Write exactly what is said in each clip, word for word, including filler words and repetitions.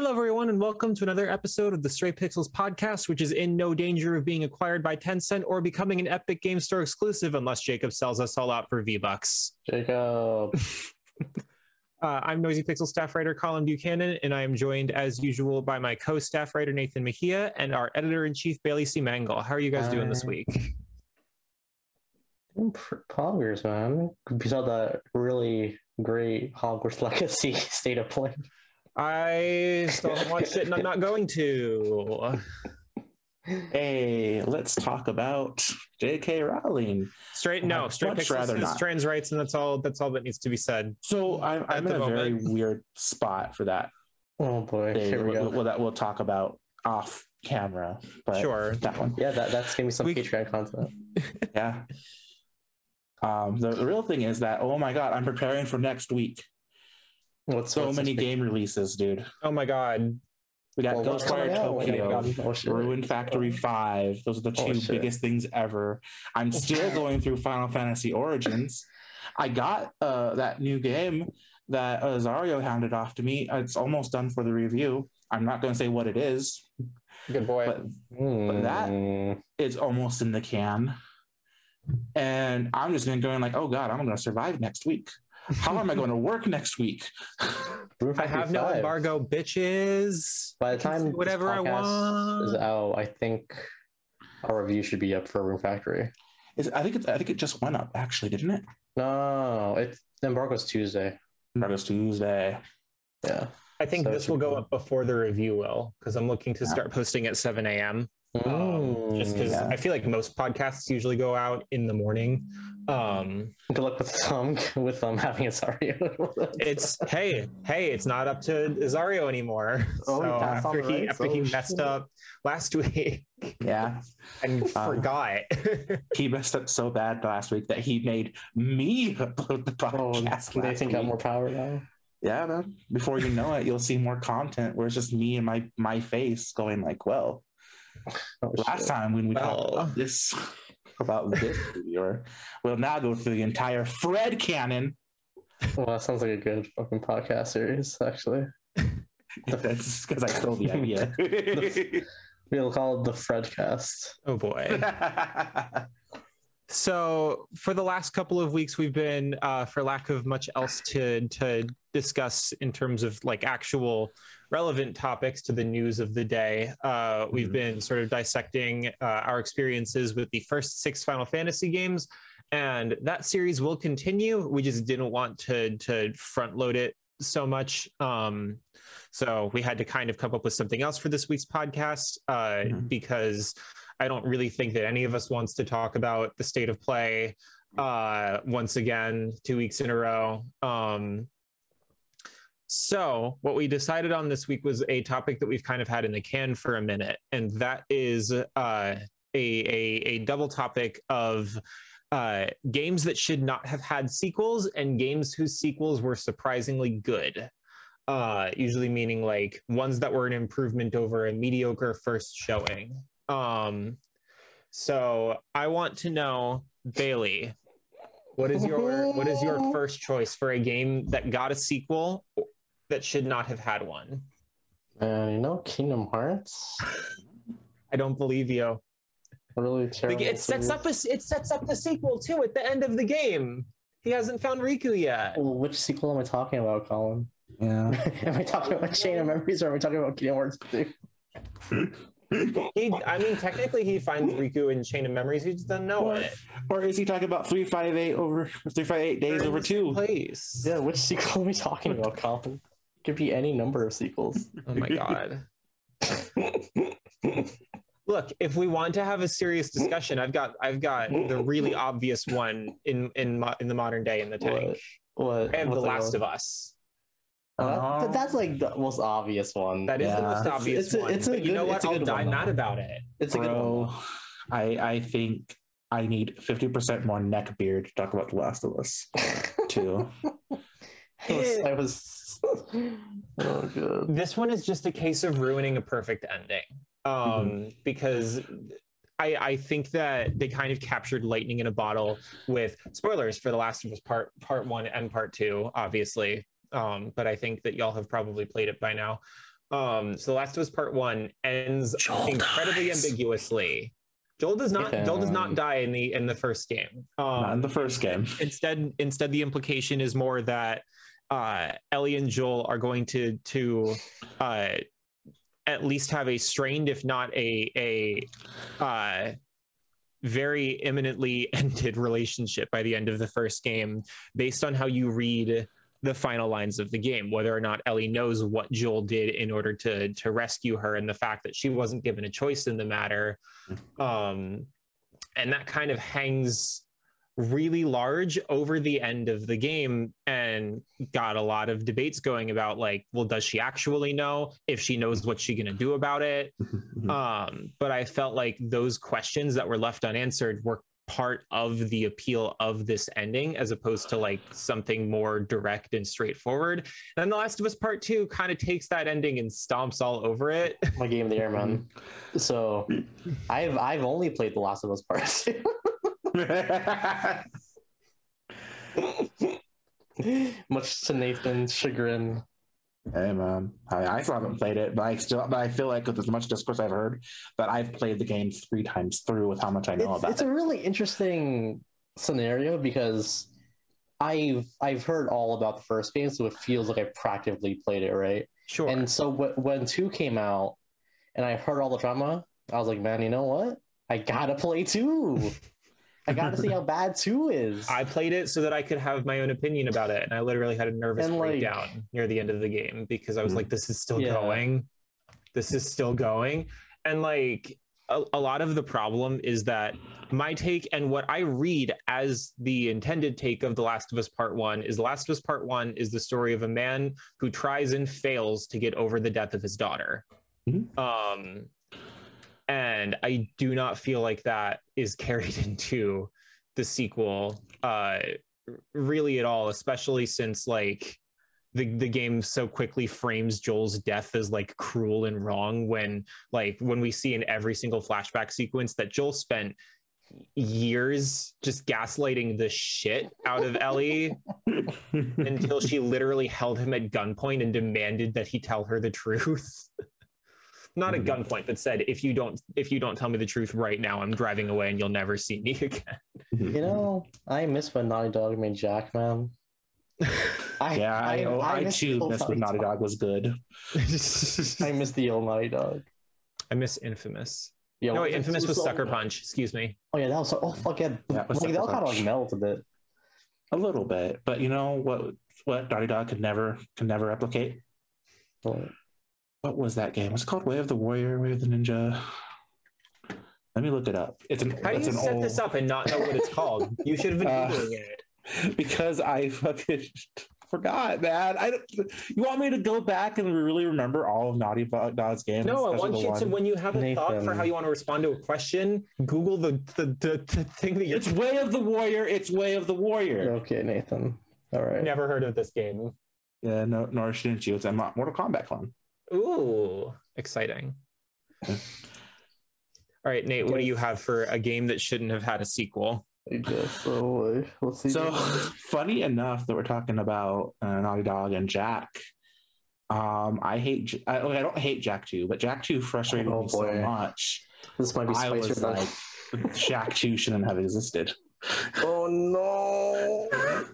Hello, everyone, and welcome to another episode of the Stray Pixels podcast, which is in no danger of being acquired by Tencent or becoming an Epic Game Store exclusive unless Jacob sells us all out for V-Bucks. Jacob. Uh, I'm Noisy Pixel staff writer Colin Buchanan, and I am joined, as usual, by my co-staff writer Nathan Mejia and our editor-in-chief Bailey C. Mangle. How are you guys Hi. doing this week? Poggers, man. We saw that really great Hogwarts Legacy state of play. I still haven't watched it, and I'm not going to. Hey, let's talk about J K. Rowling. Straight no, I'd straight pixels, trans rights, and that's all. That's all that needs to be said. So I'm, I'm in a moment. very weird spot for that. Oh boy, day. here we we'll, go. We'll, that we'll talk about off camera. But sure, that one. Yeah, that, that's gonna be some we... Patreon content. Yeah. Um, the, the real thing is that oh my god, I'm preparing for next week. What's so what's many game releases, dude? Oh my god. We got well, Ghostwire Tokyo, oh, Ruin Factory five. Those are the two oh, biggest things ever. I'm still going through Final Fantasy Origins. I got uh, that new game that Azario handed off to me. It's almost done for the review. I'm not going to say what it is. Good boy. But, mm. but that is almost in the can. And I'm just going to go in like, oh god, I'm going to survive next week. How am I going to work next week? I have no embargo, bitches. By the time whatever I want is out, I think our review should be up for Room Factory. Is I think it's I think it just went up actually, didn't it? No, it's embargo's Tuesday. Embargo's Tuesday. Yeah, I think so this will go cool. up before the review will, because I'm looking to start yeah. posting at seven a.m. Um, just because yeah. I feel like most podcasts usually go out in the morning. Um, Good luck with some with them having Azario. it's hey, hey, it's not up to Azario anymore. Oh, so after he right. after oh, he messed shit. up last week, yeah, and um, forgot. He messed up so bad last week that he made me upload the podcast. Oh, they think I'm more power now. Yeah, man. Before you know it, you'll see more content where it's just me and my my face going like, well. Oh, Last shit. time when we well, talked about this, about this, or we'll now go through the entire Fred canon. Well, that sounds like a good fucking podcast series, actually. That's because I stole the idea. the, we'll call it the Fredcast. Oh boy. So for the last couple of weeks, we've been, uh, for lack of much else to to discuss in terms of like actual relevant topics to the news of the day, uh, we've mm-hmm. been sort of dissecting uh, our experiences with the first six Final Fantasy games, and that series will continue. We just didn't want to to front load it so much, um, so we had to kind of come up with something else for this week's podcast uh, mm-hmm. because I don't really think that any of us wants to talk about the state of play uh, once again, two weeks in a row. Um, so what we decided on this week was a topic that we've kind of had in the can for a minute. And that is uh, a, a, a double topic of uh, games that should not have had sequels and games whose sequels were surprisingly good. Uh, usually meaning like ones that were an improvement over a mediocre first showing. Um, so I want to know, Bailey, what is your what is your first choice for a game that got a sequel that should not have had one? Uh, you know, Kingdom Hearts. I don't believe you. Really terrible. It sets up a, it sets up the sequel too at the end of the game. He hasn't found Riku yet. Well, which sequel am I talking about, Colin? Yeah. Am I talking about Chain of Memories or am I talking about Kingdom Hearts two? He, I mean, technically, he finds Riku in Chain of Memories. He just doesn't know or, it. Or is he talking about three five eight over three five eight days over two? Place. Yeah, which sequel are we talking about, Colin? Could be any number of sequels. Oh my god. Look, if we want to have a serious discussion, I've got I've got the really obvious one in in mo- in the modern day in the tank. What? what and The Last of Us. Uh, that, that's like the most obvious one. That is yeah. the most obvious it's, it's one. A, it's a good, you know what? I'll die one, mad though. about it. It's Bro, a good one. I, I think I need fifty percent more neck beard to talk about The Last of Us too. I was... I was oh, good. This one is just a case of ruining a perfect ending. Um, mm-hmm. Because... I, I think that they kind of captured lightning in a bottle with spoilers for The Last of Us Part Part One and Part Two, obviously. Um, but I think that y'all have probably played it by now. Um, so The Last of Us Part One ends Joel incredibly dies. ambiguously. Joel does not. Yeah. Joel does not die in the in the first game. Um, not in the first game. Instead, instead, the implication is more that uh, Ellie and Joel are going to to uh, at least have a strained, if not a a uh, very imminently ended relationship by the end of the first game, based on how you read the final lines of the game, whether or not Ellie knows what Joel did in order to to rescue her, and the fact that she wasn't given a choice in the matter. Um, and that kind of hangs really large over the end of the game and got a lot of debates going about, like, well, does she actually know? If she knows, what's she going to do about it? Um, but I felt like those questions that were left unanswered were part of the appeal of this ending, as opposed to like something more direct and straightforward. And then The Last of Us Part Two kind of takes that ending and stomps all over it. My game of the year, man. So I've I've only played The Last of Us Part Two. Much to Nathan's chagrin. Hey man, I, I still haven't played it, but I still, but I feel like with as much discourse I've heard, that I've played the game three times through with how much I know it's, about it's it. It's a really interesting scenario because I've I've heard all about the first game, so it feels like I practically played it, right? Sure. And so w- when two came out, and I heard all the drama, I was like, man, you know what? I gotta play two. I got to see how bad two is. I played it so that I could have my own opinion about it, and I literally had a nervous and, like, breakdown near the end of the game because I was like, this is still yeah. going. This is still going. And like a, a lot of the problem is that my take and what I read as the intended take of The Last of Us Part One is The Last of Us Part One is the story of a man who tries and fails to get over the death of his daughter. Mm-hmm. Um, and I do not feel like that is carried into the sequel uh, really at all, especially since like the, the game so quickly frames Joel's death as like cruel and wrong when like when we see in every single flashback sequence that Joel spent years just gaslighting the shit out of Ellie until she literally held him at gunpoint and demanded that he tell her the truth. Not at gunpoint, but said, if you don't, if you don't tell me the truth right now, I'm driving away and you'll never see me again. You know, I miss when Naughty Dog made Jak, man. I, yeah, I, I, I, I miss too miss when Naughty Dog was good. I miss the old Naughty Dog. I miss Infamous. Yeah, no, wait, Infamous was so Sucker so... Punch. Excuse me. Oh yeah, that was so... oh fuck yeah. That was like, that kind of like melted a bit. A little bit, but you know what? What Naughty Dog could never could never replicate. But... what was that game? It's called Way of the Warrior, Way of the Ninja. Let me look it up. It's an, How do you set old... this up and not know what it's called? You should have been Googling uh, it. Because I fucking forgot, man. I don't, you want me to go back and really remember all of Naughty Dog's games? No, I want you one... to, when you have a Nathan. thought for how you want to respond to a question, Google the, the, the, the thing that you're... It's Way of the Warrior. It's Way of the Warrior. Okay, Nathan. All right. Never heard of this game. Yeah, no, nor shouldn't you. It's a Mortal Kombat clone. Ooh, exciting. All right, Nate, what do you have for a game that shouldn't have had a sequel? I guess so. Let's see. So, funny enough that we're talking about uh, Naughty Dog and Jak. Um, I hate, I, I don't hate Jak two, but Jak two frustrated oh, me boy. so much. This might be spicier than like, Jak two shouldn't have existed. Oh, no.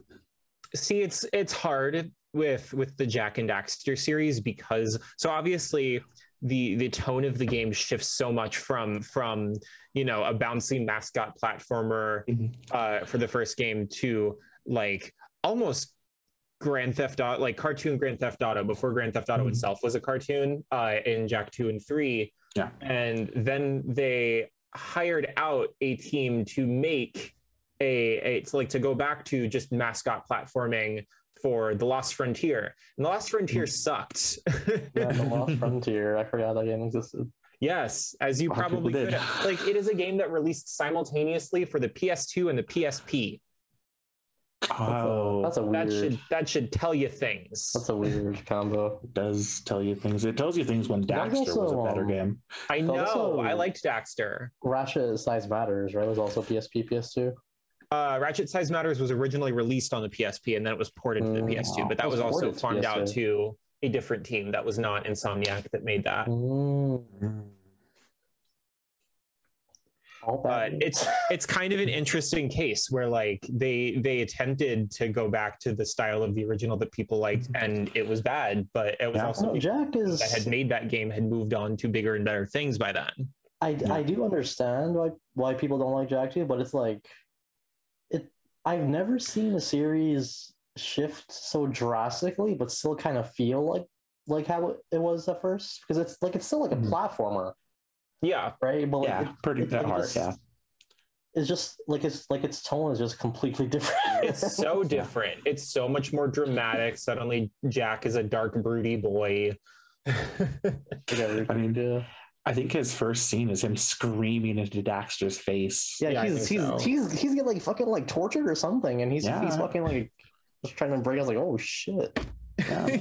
See, it's it's hard with with the Jak and Daxter series because so obviously the the tone of the game shifts so much from from you know a bouncy mascot platformer mm-hmm. uh, for the first game to like almost Grand Theft Auto, like cartoon Grand Theft Auto before Grand Theft Auto mm-hmm. itself was a cartoon uh, in Jak two and three. Yeah, and then they hired out a team to make a, a it's like to go back to just mascot platforming for The Lost Frontier. And The Lost Frontier sucked. Yeah, The Lost Frontier. I forgot that game existed. Yes, as you probably could have. Like, it is a game that released simultaneously for the P S two and the P S P. Oh, that's a, that's a weird... That should, that should tell you things. That's a weird combo. It does tell you things. It tells you things when Daxter also, was a better game. I know. Also, I liked Daxter. Ratchet Size Matters, right? It was also P S P, P S two. Uh, Ratchet Size Matters was originally released on the P S P and then it was ported to the P S two, but that was also farmed out to a different team that was not Insomniac that made that. Mm-hmm. But it's it's kind of an interesting case where like they they attempted to go back to the style of the original that people liked, and it was bad. But it was yeah. also well, Jak is that had made that game had moved on to bigger and better things by then. I yeah. I do understand why why people don't like Jak too, but it's like it. I've never seen a series shift so drastically, but still kind of feel like like how it was at first, because it's like it's still like a mm-hmm. platformer. Yeah, right. But like, yeah, it, pretty that hard. It's, yeah, it's just like it's like its tone is just completely different. It's so different. It's so much more dramatic. Suddenly, Jak is a dark, broody boy. I mean, do. I think his first scene is him screaming into Daxter's face. Yeah, yeah he's he's, so. he's he's he's getting like fucking like tortured or something, and he's yeah. he's fucking like just trying to break. I was like, oh shit. Yeah.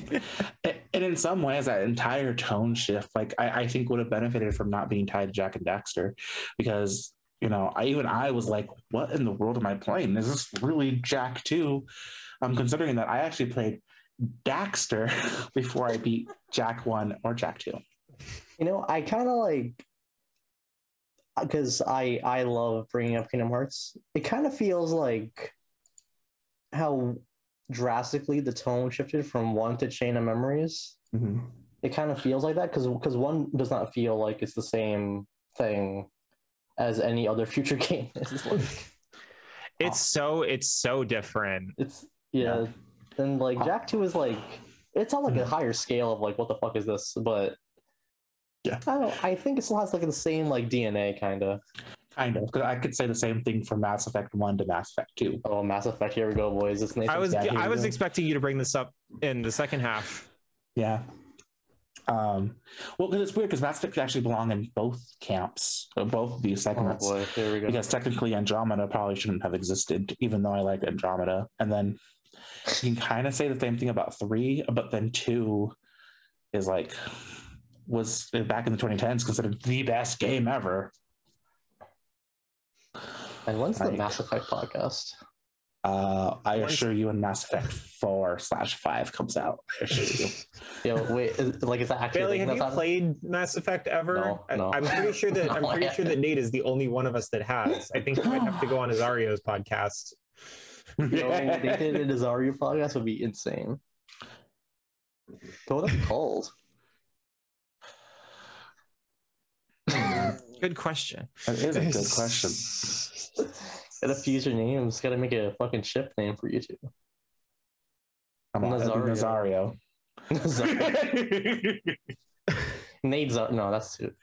And in some ways that entire tone shift like I, I think would have benefited from not being tied to Jak and Daxter, because you know I even I was like, what in the world am I playing? Is this really Jak two? Um, considering that I actually played Daxter before I beat Jak one or Jak two. You know, I kind of like, because I I love bringing up Kingdom Hearts, it kind of feels like how drastically the tone shifted from one to Chain of Memories. Mm-hmm. It kind of feels like that because because one does not feel like it's the same thing as any other future game. It's, like, it's oh. so it's so different. It's yeah. yeah. And like Jak two is like it's on like mm-hmm. a higher scale of like what the fuck is this? But yeah, I don't know, I think it still has like the same like D N A kind of. Kind of, because I could say the same thing from Mass Effect one to Mass Effect two. Oh, Mass Effect, here we go, boys. It's Nathan's I was dad, I was go. expecting you to bring this up in the second half. Yeah. Um, well, because it's weird, because Mass Effect could actually belong in both camps, or both of these segments. Oh boy, here we go. Because technically Andromeda probably shouldn't have existed, even though I like Andromeda. And then you can kind of say the same thing about three, but then two is like, was back in the twenty tens considered the best game ever. And when's the like, Mass Effect podcast? Uh, I when's... assure you, when Mass Effect four slash five comes out, I assure you. Yeah, wait, is, like is that actually? Bailey, have you happened? played Mass Effect ever? No, I, no. I'm pretty sure that no, I'm pretty yeah. sure that Nate is the only one of us that has. I think you might have to go on Azario's podcast. You know, they did an Azario podcast would be insane. But what are they called? Good question. That is a good question. Gotta fuse your names. Gotta make a fucking ship name for you two. I'm Nazario. Nazario. Nate's no, that's too.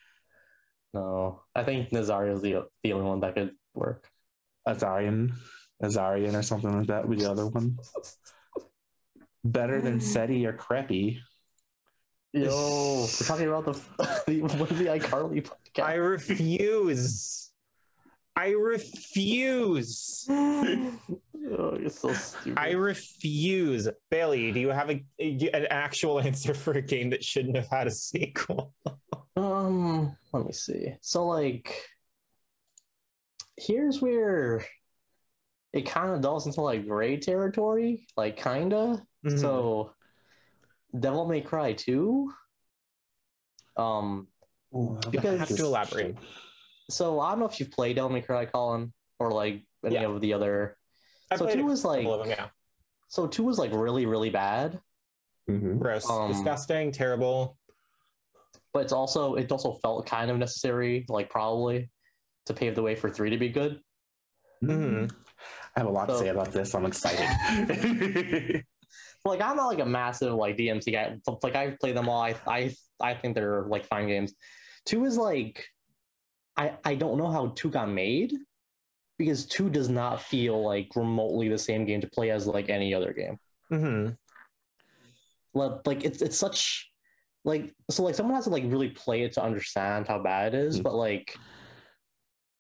No, I think Nazario's the the only one that could work. Azarian, Azarian, or something like that. Would be the other one. Better than Seti or Creppy. Yo, we're talking about the the, the iCarly podcast. I refuse. I refuse. Oh, you're so stupid. I refuse. Bailey, do you have a, a an actual answer for a game that shouldn't have had a sequel? um, let me see. So, like, here's where it kind of delves into like gray territory, like kinda. Mm-hmm. So. Devil May Cry two. Um, Ooh, because I have to elaborate. So I don't know if you've played Devil May Cry, Colin, or like any yeah. of the other. I so two was like, them, yeah. so two was like really, really bad. Mm-hmm. Gross, um, disgusting, terrible. But it's also it also felt kind of necessary, like probably, to pave the way for three to be good. Mm-hmm. I have a lot so, to say about this. I'm excited. Like I'm not like a massive like D M C guy. Like I play them all. I I I think they're like fine games. Two is like I I don't know how two got made, because two does not feel like remotely the same game to play as like any other game. Mm-hmm. Like, like it's it's such like so like someone has to like really play it to understand how bad it is. Mm-hmm. But like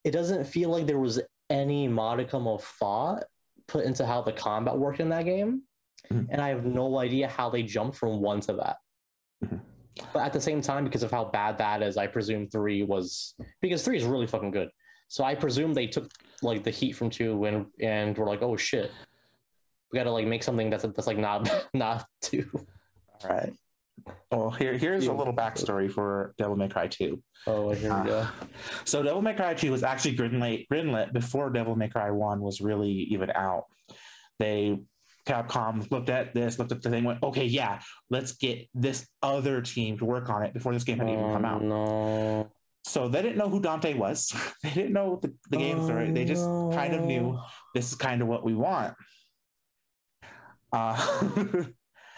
it doesn't feel like there was any modicum of thought put into how the combat worked in that game. And I have no idea how they jumped from one to that. Mm-hmm. But at the same time, because of how bad that is, I presume three was... Because three is really fucking good. So I presume they took like the heat from two and and were like, oh shit. We gotta like make something that's, that's like not, not two. All right. Well, here, here's a little backstory for Devil May Cry two. Oh, here we go. Uh, so Devil May Cry two was actually greenlit, greenlit before Devil May Cry one was really even out. They, Capcom, looked at this, looked at the thing, went, okay, yeah, let's get this other team to work on it before this game had oh, even come out. No. So they didn't know who Dante was. They didn't know the, the game story. Oh, they just no. kind of knew this is kind of what we want. Uh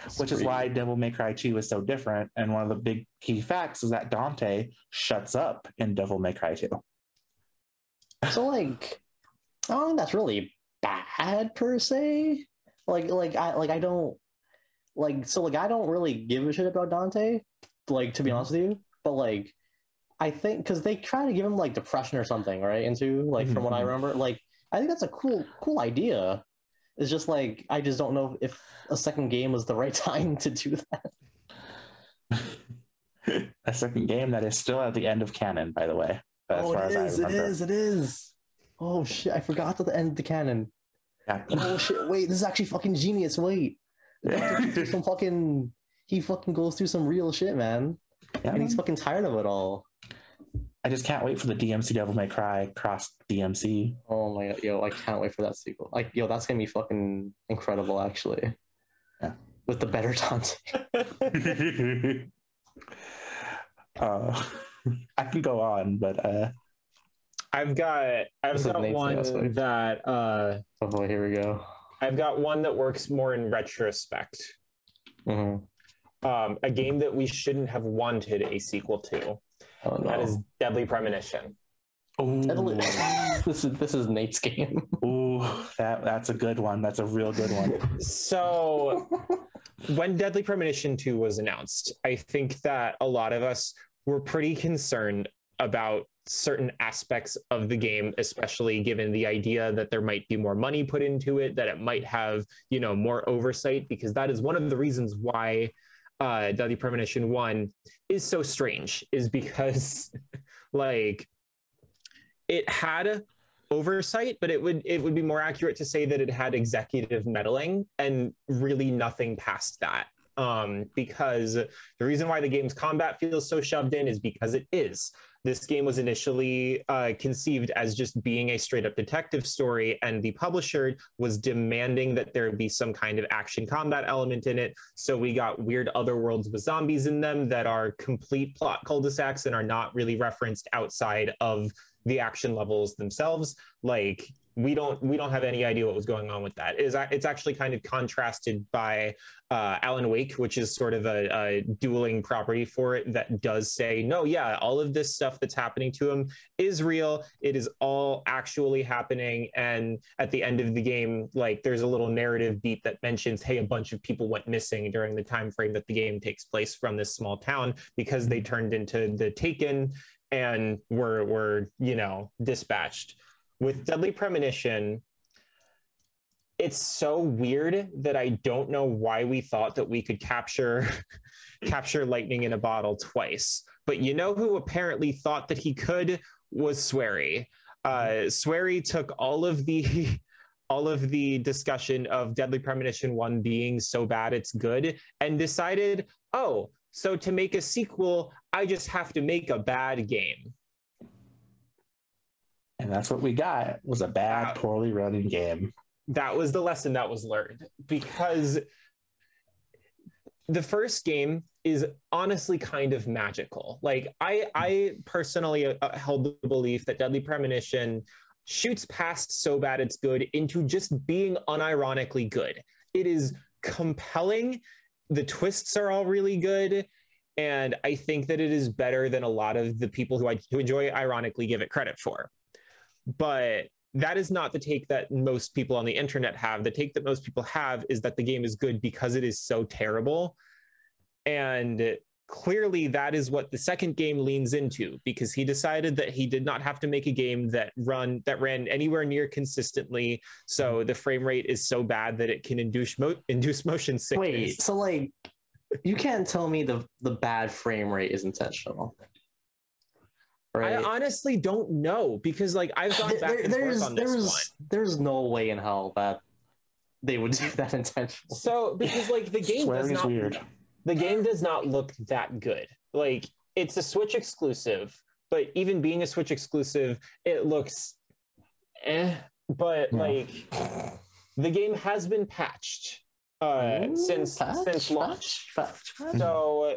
That's which crazy. Is why Devil May Cry two is so different. And one of the big key facts is that Dante shuts up in Devil May Cry two. So, like, I don't think that's really bad per se. Like, like I, like I don't, like, so, like, I don't really give a shit about Dante. Like, to be honest with you, but like, I think because they try to give him like depression or something, right? Into like, mm-hmm. from what I remember, like, I think that's a cool, cool idea. It's just like, I just don't know if a second game was the right time to do that. A second game that is still at the end of canon, by the way. As oh, far it as is, I remember. It is, it is. Oh, shit, I forgot to end the canon. Yeah. Oh, shit, wait, this is actually fucking genius, wait. Yeah. Some fucking, he fucking goes through some real shit, man. Yeah, and man. He's fucking tired of it all. I just can't wait for the D M C Devil May Cry cross D M C. Oh my god, yo, I can't wait for that sequel. Like, yo, that's gonna be fucking incredible, actually. Yeah. With the better Dante. uh, I can go on, but uh, I've got I've got one aspect. that uh, oh boy, here we go. I've got one that works more in retrospect. Mm-hmm. Um, a game that we shouldn't have wanted a sequel to. Oh, no. That is Deadly Premonition. Deadly. this is this is Nate's game. Ooh, that that's a good one. That's a real good one. So, when Deadly Premonition two was announced, I think that a lot of us were pretty concerned about certain aspects of the game, especially given the idea that there might be more money put into it, that it might have, you know, more oversight, because that is one of the reasons why Uh, Deadly Premonition one is so strange, is because like it had oversight, but it would it would be more accurate to say that it had executive meddling and really nothing past that. Um, because the reason why the game's combat feels so shoved in is because it is. This game was initially uh, conceived as just being a straight up detective story, and the publisher was demanding that there be some kind of action combat element in it. So we got weird other worlds with zombies in them that are complete plot cul-de-sacs and are not really referenced outside of the action levels themselves. Like, we don't we don't have any idea what was going on with that. It's, it's actually kind of contrasted by uh, Alan Wake, which is sort of a, a dueling property for it that does say, no, yeah, all of this stuff that's happening to him is real. It is all actually happening. And at the end of the game, like, there's a little narrative beat that mentions, hey, a bunch of people went missing during the time frame that the game takes place from this small town because they turned into the Taken and were, were you know, dispatched. With Deadly Premonition, it's so weird that I don't know why we thought that we could capture capture lightning in a bottle twice. But you know who apparently thought that he could was Swery. Uh, Swery took all of the all of the discussion of Deadly Premonition one being so bad it's good and decided, oh, so to make a sequel, I just have to make a bad game. And that's what we got, was a bad, poorly running game. That was the lesson that was learned, because the first game is honestly kind of magical. Like, I, I personally uh, held the belief that Deadly Premonition shoots past so bad it's good into just being unironically good. It is compelling. The twists are all really good. And I think that it is better than a lot of the people who I who enjoy ironically give it credit for. But that is not the take that most people on the internet have. The take that most people have is that the game is good because it is so terrible. And clearly that is what the second game leans into, because he decided that he did not have to make a game that run that ran anywhere near consistently. So the frame rate is so bad that it can induce mo- induce motion sickness. Wait, so like, you can't tell me the, the bad frame rate is intentional. Right. I honestly don't know, because like I've gone back and there's, forth on this there's, one. There's no way in hell that they would do that intentionally. So because like the game does not weird. the game does not look that good. Like, it's a Switch exclusive, but even being a Switch exclusive, it looks eh. But, like, the game has been patched uh, Ooh, since patch, since launch. Patch, patch. So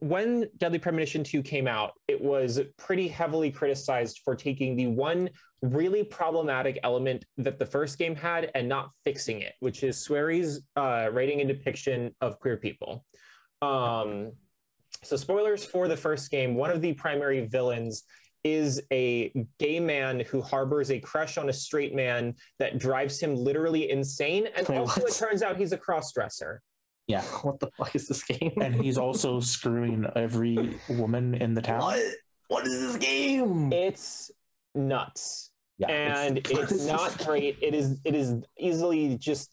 when Deadly Premonition two came out, it was pretty heavily criticized for taking the one really problematic element that the first game had and not fixing it, which is Swery's uh, writing and depiction of queer people. Um, so spoilers for the first game, one of the primary villains is a gay man who harbors a crush on a straight man that drives him literally insane. And Wait, also what? It turns out he's a cross-dresser. Yeah, what the fuck is this game? And he's also screwing every woman in the town. What? What is this game? It's nuts. Yeah, and it's, it's not great. It is it is easily just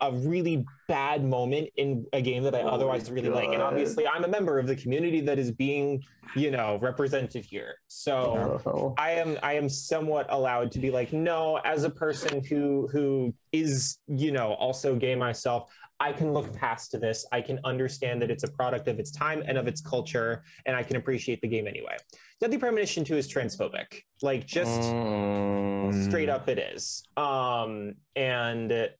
a really bad moment in a game that I oh otherwise really God. like. And obviously I'm a member of the community that is being, you know, represented here. So no. I am I am somewhat allowed to be like, no, as a person who who is, you know, also gay myself, I can look past this. I can understand that it's a product of its time and of its culture, and I can appreciate the game anyway. Deadly Premonition two is transphobic. Like, just mm. straight up it is. Um, and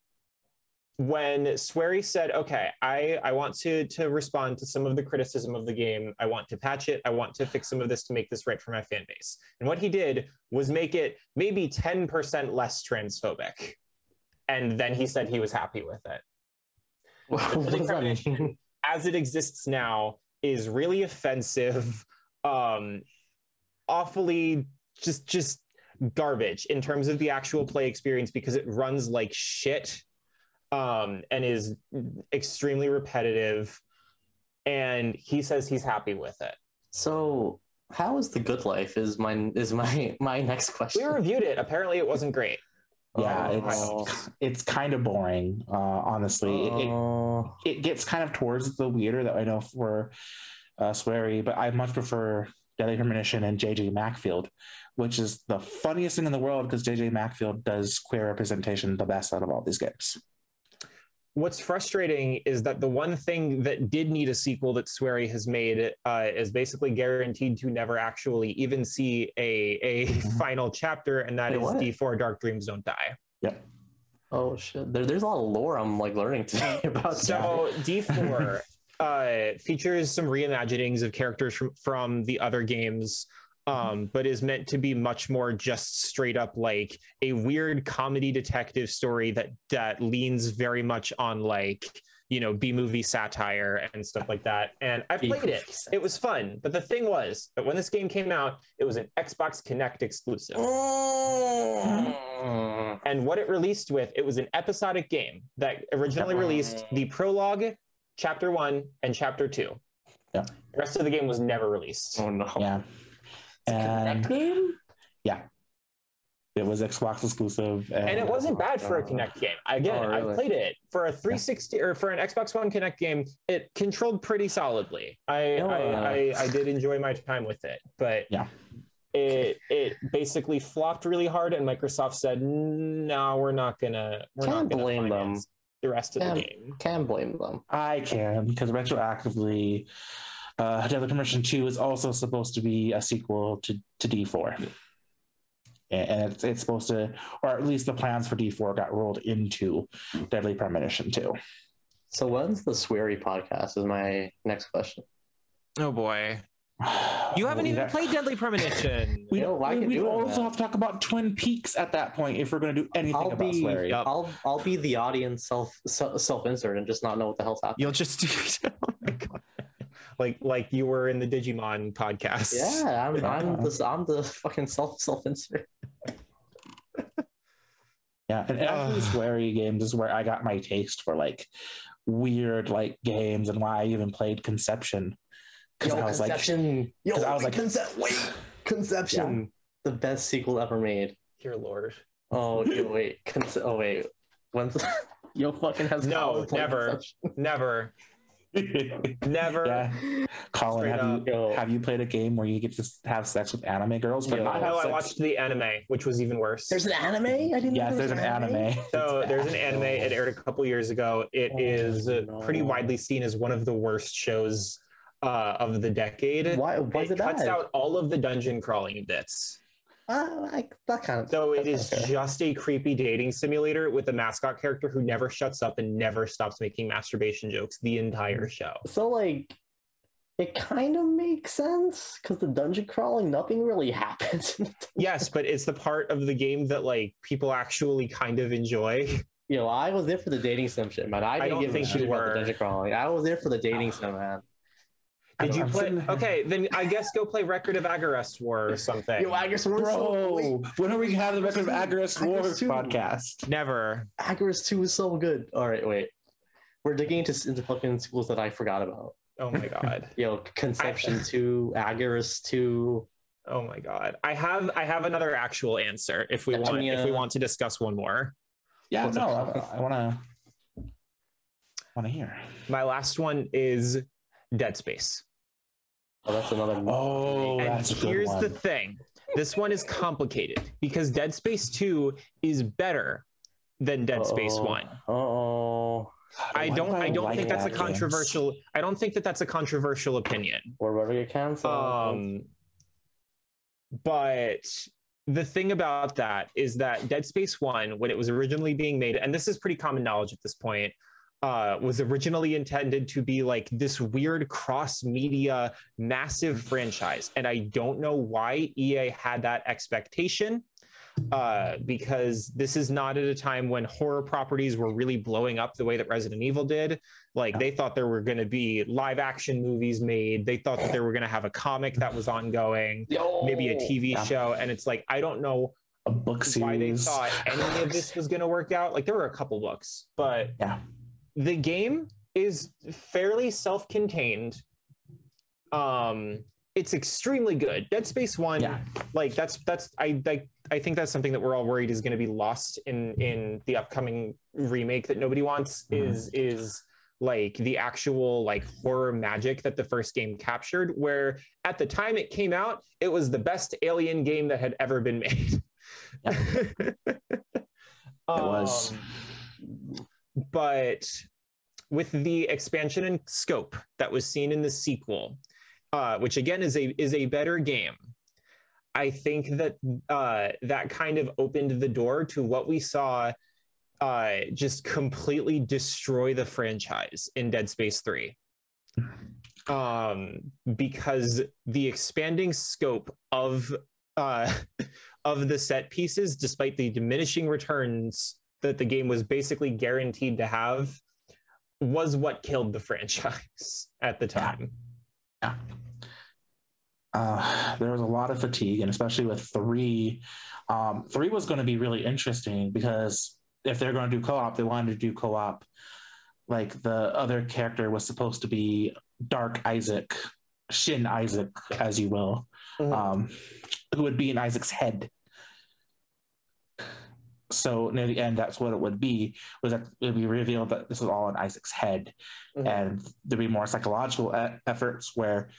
when Swery said, okay, I, I want to, to respond to some of the criticism of the game. I want to patch it. I want to fix some of this to make this right for my fan base. And what he did was make it maybe ten percent less transphobic. And then he said he was happy with it. Deadly Premonition, as it exists now, is really offensive, um, awfully just just garbage in terms of the actual play experience because it runs like shit, um, and is extremely repetitive. And he says he's happy with it. So, how is the good life? Is my is my my next question? We reviewed it. Apparently, it wasn't great. Yeah, oh. it's it's kind of boring, uh, honestly. Oh. It, it, it gets kind of towards the weirder that I know for uh, Swery, but I much prefer Deadly Premonition and J J. Macfield, which is the funniest thing in the world because J J. Macfield does queer representation the best out of all these games. What's frustrating is that the one thing that did need a sequel that Swery has made uh, is basically guaranteed to never actually even see a, a final chapter, and that Wait, is what? D four Dark Dreams Don't Die. Yep. Oh, shit. There, there's a lot of lore I'm like learning today about So that. D four uh, features some reimaginings of characters from, from the other games, Um, but is meant to be much more just straight up like a weird comedy detective story that that leans very much on like, you know, B-movie satire and stuff like that. And I played it. It was fun. But the thing was that when this game came out, it was an Xbox Connect exclusive. Mm. And what it released with, it was an episodic game that originally released the prologue, chapter one, and chapter two. Yeah. The rest of the game was never released. Oh, no. Yeah. And, game? Yeah, it was Xbox exclusive, and, and it wasn't bad for a Kinect game. Again, oh, really? I played it for a three sixty yeah. or for an Xbox One Kinect game. It controlled pretty solidly. I, oh. I, I I did enjoy my time with it, but yeah, it it basically flopped really hard, and Microsoft said, "No, we're not gonna. We're Can't not gonna blame them. The rest of can, the game can blame them. I can because retroactively." Uh, Deadly Premonition two is also supposed to be a sequel to, to D four. And it's, it's supposed to, or at least the plans for D four got rolled into Deadly Premonition two. So when's the Swery podcast is my next question. Oh boy. You haven't even played Deadly Premonition. We don't like it. We also have to talk about Twin Peaks at that point if we're going to do anything about Swery. I'll I'll be the audience self self insert and just not know what the hell's happening. You'll just do oh my God. Like like you were in the Digimon podcast. Yeah, I'm I'm the I'm the fucking self self insert. Yeah, and actually, Swery games is where I got my taste for like weird like games and why I even played Conception. Because I was Conception. like, Yo, I was wait, like, Conce- wait, Conception, yeah. The best sequel ever made. Dear Lord. Oh okay, wait, Conce- oh wait, when's the- Yo fucking has no never, never. Never. Yeah. Colin, have you, have you played a game where you get to have sex with anime girls? But not oh, sex? I watched the anime, which was even worse. There's an anime? I didn't yes, know there's an anime. anime. So there's an anime. It aired a couple years ago. It oh, is no. pretty widely seen as one of the worst shows uh, of the decade. Why was it? It cuts bad? out all of the dungeon crawling bits. Uh, like that kind of so it is okay. just a creepy dating simulator with a mascot character who never shuts up and never stops making masturbation jokes the entire show. So like it kind of makes sense because the dungeon crawling, nothing really happens. Yes, but it's the part of the game that like people actually kind of enjoy. You know, I was there for the dating sim shit, man. I didn't I don't give think a shit you about were. the dungeon crawling. I was there for the dating sim, man. Did you play? Okay, then I guess go play Record of Agarest War or something. Yo, Agarest War, bro. When are we gonna have the Record of Agarest War podcast? Never. Agarest two is so good. All right, wait. We're digging into, into fucking sequels that I forgot about. Oh my god. Yo, Conception two, Agarest two. Oh my god. I have I have another actual answer if we want if we want to discuss one more. Yeah, no, I wanna wanna hear. My last one is Dead Space. Oh, that's another one. Oh, and that's here's a good one. The thing. This one is complicated because Dead Space two is better than Dead Uh-oh. Space one. Oh. I don't I don't like think that's that a controversial games. I don't think that that's a controversial opinion. Or whether you cancel. Um but the thing about that is that Dead Space one, when it was originally being made, and this is pretty common knowledge at this point, Uh, was originally intended to be like this weird cross-media massive franchise. And I don't know why E A had that expectation uh, because this is not at a time when horror properties were really blowing up the way that Resident Evil did. Like they thought there were going to be live action movies made. They thought that they were going to have a comic that was ongoing, Yo. maybe a T V yeah. show. And it's like, I don't know a book series. Why they thought any of this was going to work out. Like there were a couple books, but yeah. The game is fairly self-contained. Um, it's extremely good. Dead Space One, yeah. like that's that's I like I think that's something that we're all worried is going to be lost in in the upcoming remake that nobody wants. Mm-hmm. Is is like the actual like horror magic that the first game captured. Where at the time it came out, it was the best Alien game that had ever been made. Yeah. It was. Um, But with the expansion and scope that was seen in the sequel, uh, which again is a is a better game, I think that uh, that kind of opened the door to what we saw uh, just completely destroy the franchise in Dead Space three. Um, because the expanding scope of uh, of the set pieces, despite the diminishing returns that the game was basically guaranteed to have, was what killed the franchise at the time. Yeah. Uh, there was a lot of fatigue, and especially with three. Um, three was going to be really interesting because if they're going to do co-op, they wanted to do co-op. Like the other character was supposed to be Dark Isaac, Shin Isaac, as you will, mm-hmm. um, who would be in Isaac's head. So near the end, that's what it would be, was that it would be revealed that this was all in Isaac's head. Mm-hmm. And there'd be more psychological e- efforts where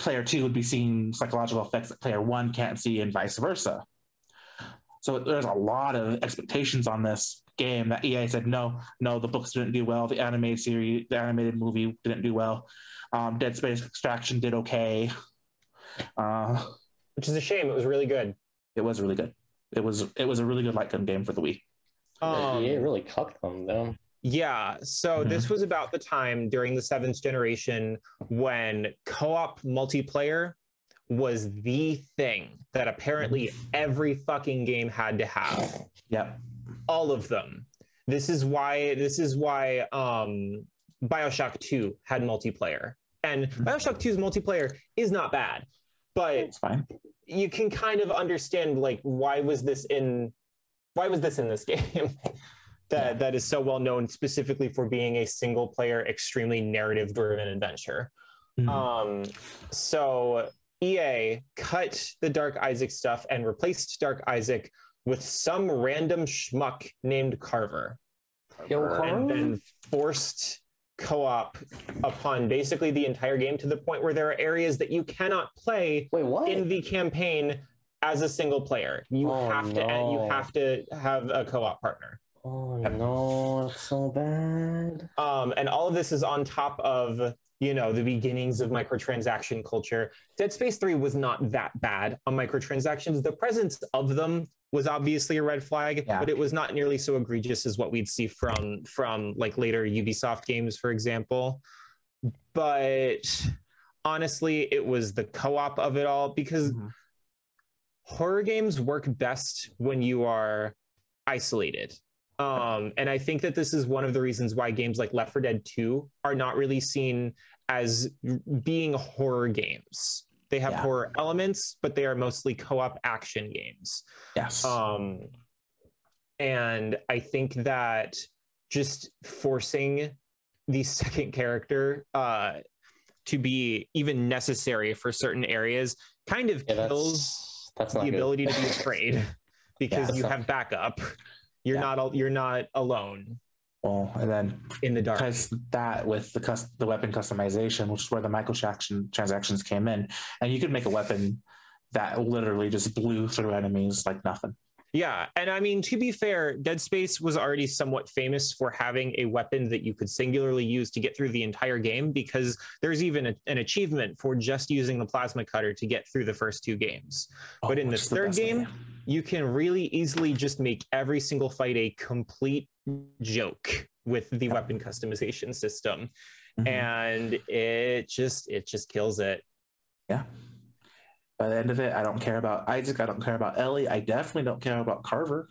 player two would be seeing psychological effects that player one can't see and vice versa. So there's a lot of expectations on this game that E A said, no, no, the books didn't do well. The animated series, the animated movie didn't do well. Um, Dead Space Extraction did okay. Uh, Which is a shame. It was really good. It was really good. It was it was a really good light gun game for the Wii. Um, yeah, it really cucked them though. Yeah, so mm-hmm. this was about the time during the seventh generation when co-op multiplayer was the thing that apparently every fucking game had to have. Yep. All of them. This is why this is why um, BioShock two had multiplayer, and BioShock two's multiplayer is not bad, but it's fine. You can kind of understand like why was this in why was this in this game that yeah. that is so well known specifically for being a single player extremely narrative driven adventure. Mm-hmm. Um so E A cut the Dark Isaac stuff and replaced Dark Isaac with some random schmuck named Carver. Yo, Carver. And then forced co-op upon basically the entire game, to the point where there are areas that you cannot play Wait, what? in the campaign as a single player. You oh, have to no. you have to have a co-op partner. Oh no, that's so bad. Um, and all of this is on top of, you know, the beginnings of microtransaction culture. Dead Space three was not that bad on microtransactions. The presence of them was obviously a red flag, yeah. but it was not nearly so egregious as what we'd see from from like later Ubisoft games, for example. But honestly, it was the co-op of it all, because mm-hmm. horror games work best when you are isolated. Um, and I think that this is one of the reasons why games like Left four Dead two are not really seen as being horror games. They have yeah. horror elements, but they are mostly co-op action games. Yes. Um, and I think that just forcing the second character uh, to be even necessary for certain areas kind of yeah, kills that's, that's the good. ability to be afraid, because yeah, you not... have backup. You're yeah. not al- you're not alone. Well, and then in the dark, because that with the cus- the weapon customization, which is where the microtransaction transactions came in, and you could make a weapon that literally just blew through enemies like nothing. Yeah, and I mean, to be fair, Dead Space was already somewhat famous for having a weapon that you could singularly use to get through the entire game, because there's even a, an achievement for just using the plasma cutter to get through the first two games. Oh, but in this third game, game, you can really easily just make every single fight a complete joke with the weapon customization system. Mm-hmm. And it just it just kills it. Yeah. By the end of it, I don't care about Isaac. I don't care about Ellie. I definitely don't care about Carver.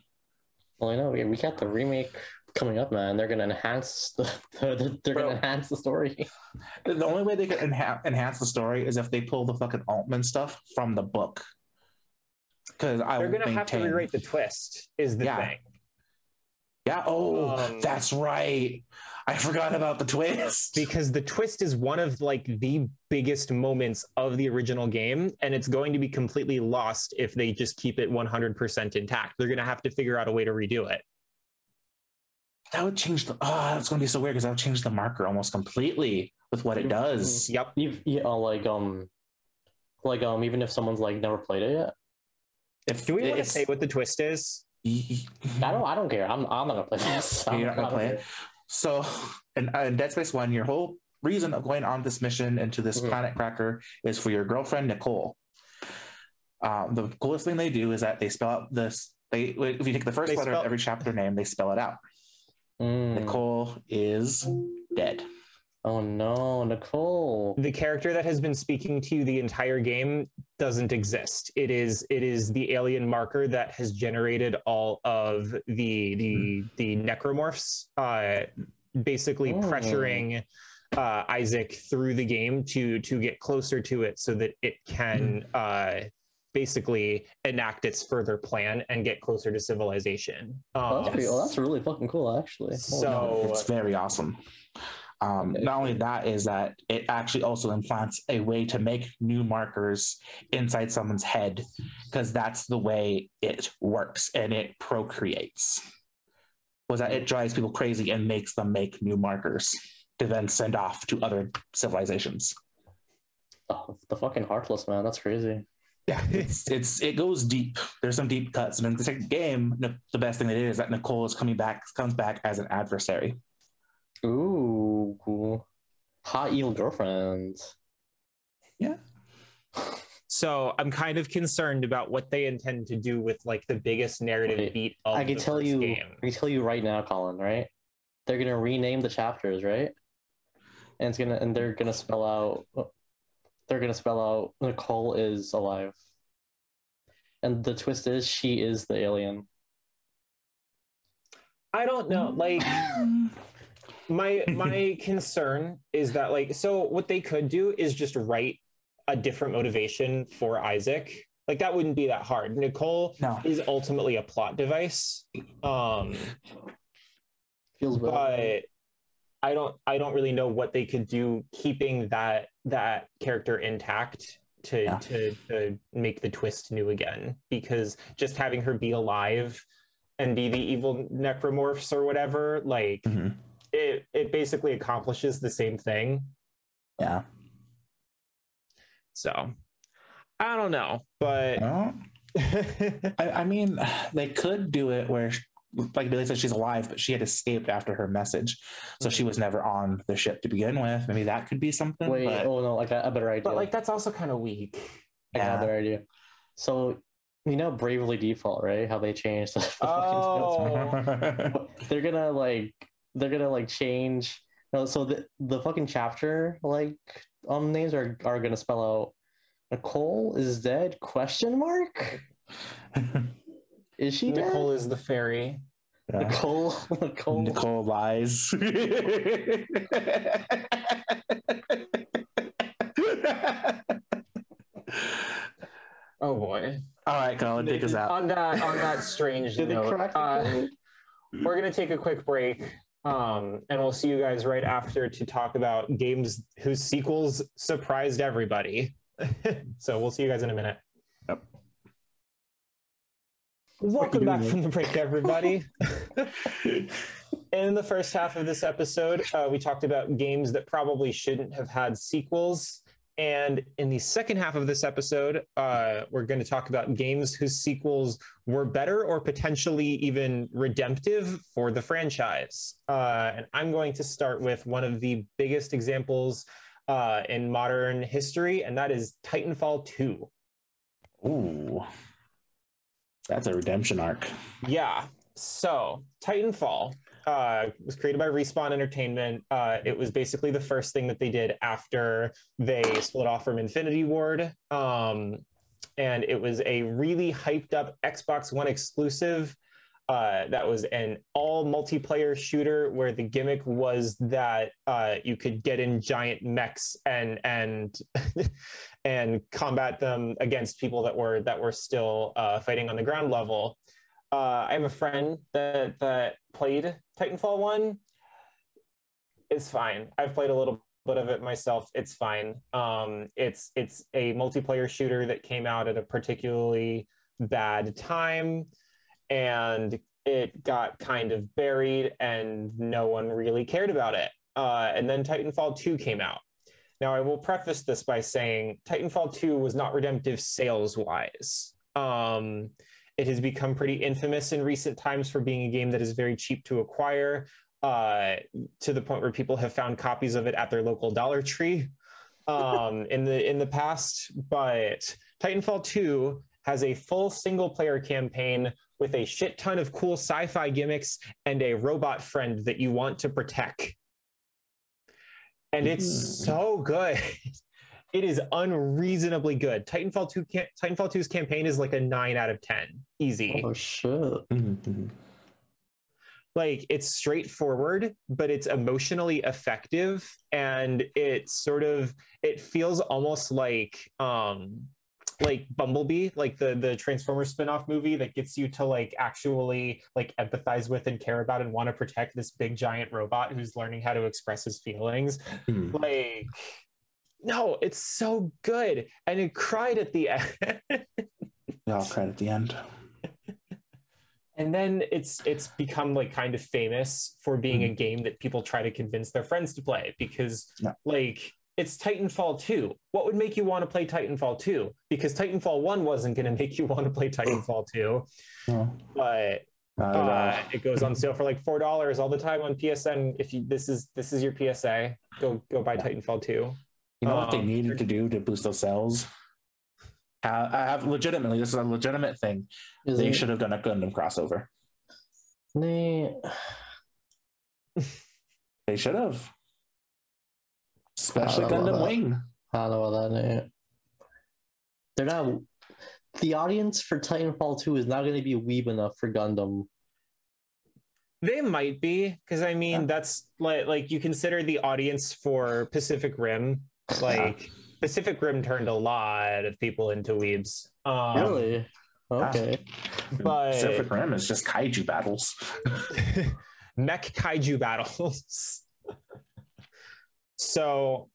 Well, I know we, we got the remake coming up, man. They're gonna enhance the, the they're Bro. gonna enhance the story. The only way they could enha- enhance the story is if they pull the fucking Altman stuff from the book. Because I they're gonna maintain... have to rewrite the twist. Is the yeah. thing? Yeah. Oh, um, that's right. I forgot about the twist, because the twist is one of like the biggest moments of the original game, and it's going to be completely lost if they just keep it one hundred percent intact. They're going to have to figure out a way to redo it. That would change the. Oh, that's going to be so weird, because that would change the marker almost completely with what it does. Yep. You've, yeah. Like um, like um, even if someone's like never played it yet. If do we want to say what the twist is? I don't. I don't care. I'm. I'm not gonna play this. I'm, You're not gonna play it. So in, in Dead Space one, your whole reason of going on this mission into this mm-hmm. planet cracker is for your girlfriend, Nicole. Um, the coolest thing they do is that they spell out this. They, if you take the first they letter spell- of every chapter name, they spell it out. Mm. Nicole is dead. Oh no, Nicole. The character that has been speaking to you the entire game doesn't exist. It is it is the alien marker that has generated all of the the the necromorphs, uh, basically oh. pressuring uh, Isaac through the game to to get closer to it, so that it can uh, basically enact its further plan and get closer to civilization. Um, oh, that's, pretty, oh, that's really fucking cool, actually. So it's very awesome. Um, not only that, is that it actually also implants a way to make new markers inside someone's head, because that's the way it works, and it procreates. Was that it drives people crazy and makes them make new markers to then send off to other civilizations. Oh, the fucking Heartless, man, that's crazy. Yeah, it's, it's it goes deep. There's some deep cuts, and in the second game, the best thing they did is that Nicole is coming back, comes back as an adversary. Ooh, cool. Hot eel girlfriend. Yeah. So I'm kind of concerned about what they intend to do with like the biggest narrative Wait, beat of I can the tell first you, game. I can tell you right now, Colin, right? They're gonna rename the chapters, right? And it's gonna and they're gonna spell out they're gonna spell out Nicole is alive. And the twist is she is the alien. I don't know, like My my concern is that, like, so what they could do is just write a different motivation for Isaac. Like, that wouldn't be that hard. Nicole no. is ultimately a plot device. Um, Feels but well. I don't I don't really know what they could do keeping that that character intact to, yeah. to to make the twist new again, because just having her be alive and be the evil necromorphs or whatever, like. Mm-hmm. it it basically accomplishes the same thing. Yeah. So, I don't know, but I, I, I mean, they could do it where, like Bailey said, she's alive, but she had escaped after her message, so she was never on the ship to begin with. Maybe that could be something. Wait, but... oh no, like a, a better idea. But like that's also kind of weak. Yeah. I got another idea. So. You know, Bravely Default, right? How they changed the fucking titles. They're gonna like, they're gonna like change. No, so the the fucking chapter like um names are are gonna spell out. Nicole is dead? Question mark. Is she dead? Nicole is the fairy. Yeah. Nicole, Nicole, Nicole lies. Oh boy. All right, Colin, take us out. On that, on that strange note, uh, we're going to take a quick break, um, and we'll see you guys right after to talk about games whose sequels surprised everybody. So we'll see you guys in a minute. Yep. Welcome back from the break, everybody. In the first half of this episode, uh, we talked about games that probably shouldn't have had sequels. And in the second half of this episode, uh, we're going to talk about games whose sequels were better or potentially even redemptive for the franchise. Uh, and I'm going to start with one of the biggest examples uh, in modern history, and that is Titanfall two. Ooh, that's a redemption arc. Yeah. So Titanfall uh, was created by Respawn Entertainment. Uh, it was basically the first thing that they did after they split off from Infinity Ward. Um, and it was a really hyped up Xbox One exclusive. Uh, that was an all multiplayer shooter where the gimmick was that uh, you could get in giant mechs and and and combat them against people that were that were still uh, fighting on the ground level. Uh, I have a friend that that played Titanfall one. It's fine. I've played a little bit of it myself. It's fine. Um, it's it's a multiplayer shooter that came out at a particularly bad time, and it got kind of buried, and no one really cared about it. Uh, and then Titanfall two came out. Now, I will preface this by saying Titanfall two was not redemptive sales-wise. Um, It has become pretty infamous in recent times for being a game that is very cheap to acquire, uh, to the point where people have found copies of it at their local Dollar Tree um, in the in the past. But Titanfall two has a full single-player campaign with a shit ton of cool sci-fi gimmicks and a robot friend that you want to protect. And it's mm. so good. It is unreasonably good. Titanfall two Titanfall two's campaign is like a nine out of ten. Easy. Oh, shit. Like, it's straightforward, but it's emotionally effective, and it sort of, it feels almost like um like Bumblebee, like the the Transformers spin-off movie that gets you to like actually like empathize with and care about and want to protect this big giant robot who's learning how to express his feelings. Mm. Like, no, it's so good. And it cried at the end. They all cried at the end. And then it's it's become like kind of famous for being mm. a game that people try to convince their friends to play because yeah. like it's Titanfall two. What would make you want to play Titanfall two? Because Titanfall one wasn't going to make you want to play Titanfall two. Yeah. But uh, it goes on sale for like four dollars all the time on P S N. If you this is this is your P S A, go go buy yeah. Titanfall two. You know what they needed to do to boost those sales? Uh, I have legitimately, this is a legitimate thing. Is they it? should have done a Gundam crossover. They, they should have. Especially Gundam Wing. I don't know about that. Name. They're not. The audience for Titanfall two is not going to be weeb enough for Gundam. They might be, because I mean, yeah. that's like, like you consider the audience for Pacific Rim. Like yeah. Pacific Rim turned a lot of people into weebs. Um, really? Okay. But Pacific Rim is just kaiju battles. Mech kaiju battles. So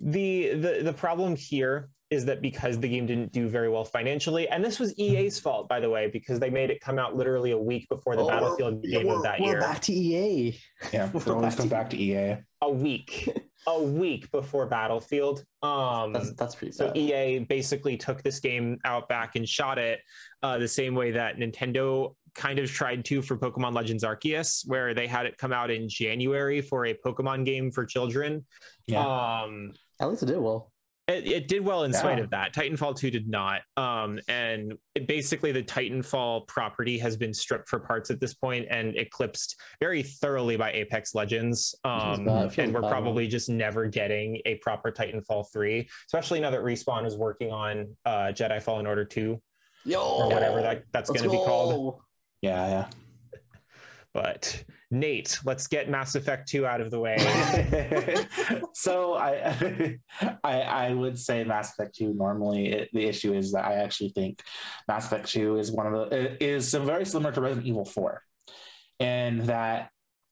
the the the problem here is that because the game didn't do very well financially, and this was E A's fault, by the way, because they made it come out literally a week before the oh, Battlefield game of that we're year. We're back to E A. Yeah, we're always come back to E A. A week. A week before Battlefield. Um, that's, that's pretty sad. So E A basically took this game out back and shot it uh, the same way that Nintendo kind of tried to for Pokemon Legends Arceus, where they had it come out in January for a Pokemon game for children. Yeah. Um, At least it did well. It, it did well in yeah. spite of that. Titanfall two did not. Um, and it basically, the Titanfall property has been stripped for parts at this point and eclipsed very thoroughly by Apex Legends. Um, and we're bad. probably just never getting a proper Titanfall three, especially now that Respawn is working on uh, Jedi Fallen Order two. Yo, or whatever that, that's going to be called. Yeah, yeah. But Nate, let's get Mass Effect two out of the way. So I, I I would say Mass Effect two normally. It, the issue is that I actually think Mass Effect two is one of the is very similar to Resident Evil four, and that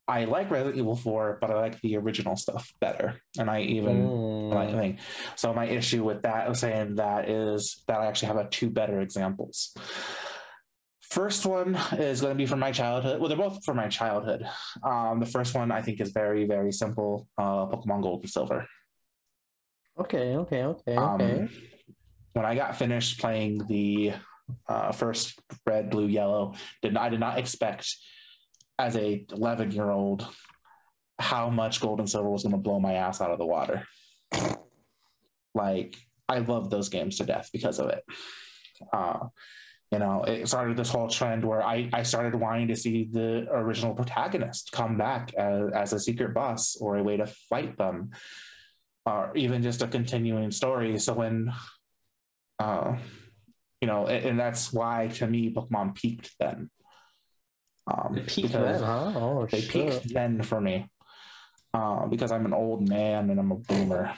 I like Resident Evil four, but I like the original stuff better. And I even mm. like thing. So my issue with that of saying that is that I actually have a two better examples. First one is going to be from my childhood. Well, they're both from my childhood. Um, the first one I think is very, very simple. Uh, Pokemon Gold and Silver. Okay, okay, okay, um, okay. When I got finished playing the uh, first Red, Blue, Yellow, did not, I did not expect as a eleven-year-old how much Gold and Silver was going to blow my ass out of the water. Like, I loved those games to death because of it. Uh, You know, it started this whole trend where I, I started wanting to see the original protagonist come back as, as a secret boss or a way to fight them, or even just a continuing story. So when, uh, you know, and, and that's why, to me, Pokemon peaked then. Um, it peaked then, huh? Oh, they sure. peaked then for me uh, because I'm an old man and I'm a boomer.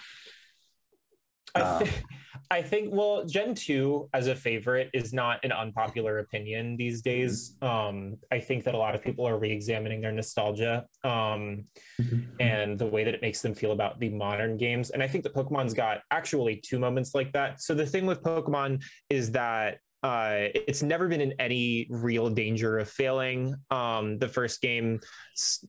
I think, I think, well, Gen two as a favorite is not an unpopular opinion these days. Um, I think that a lot of people are re-examining their nostalgia um, and the way that it makes them feel about the modern games. And I think that Pokemon's got actually two moments like that. So the thing with Pokemon is that Uh, it's never been in any real danger of failing. Um, the first game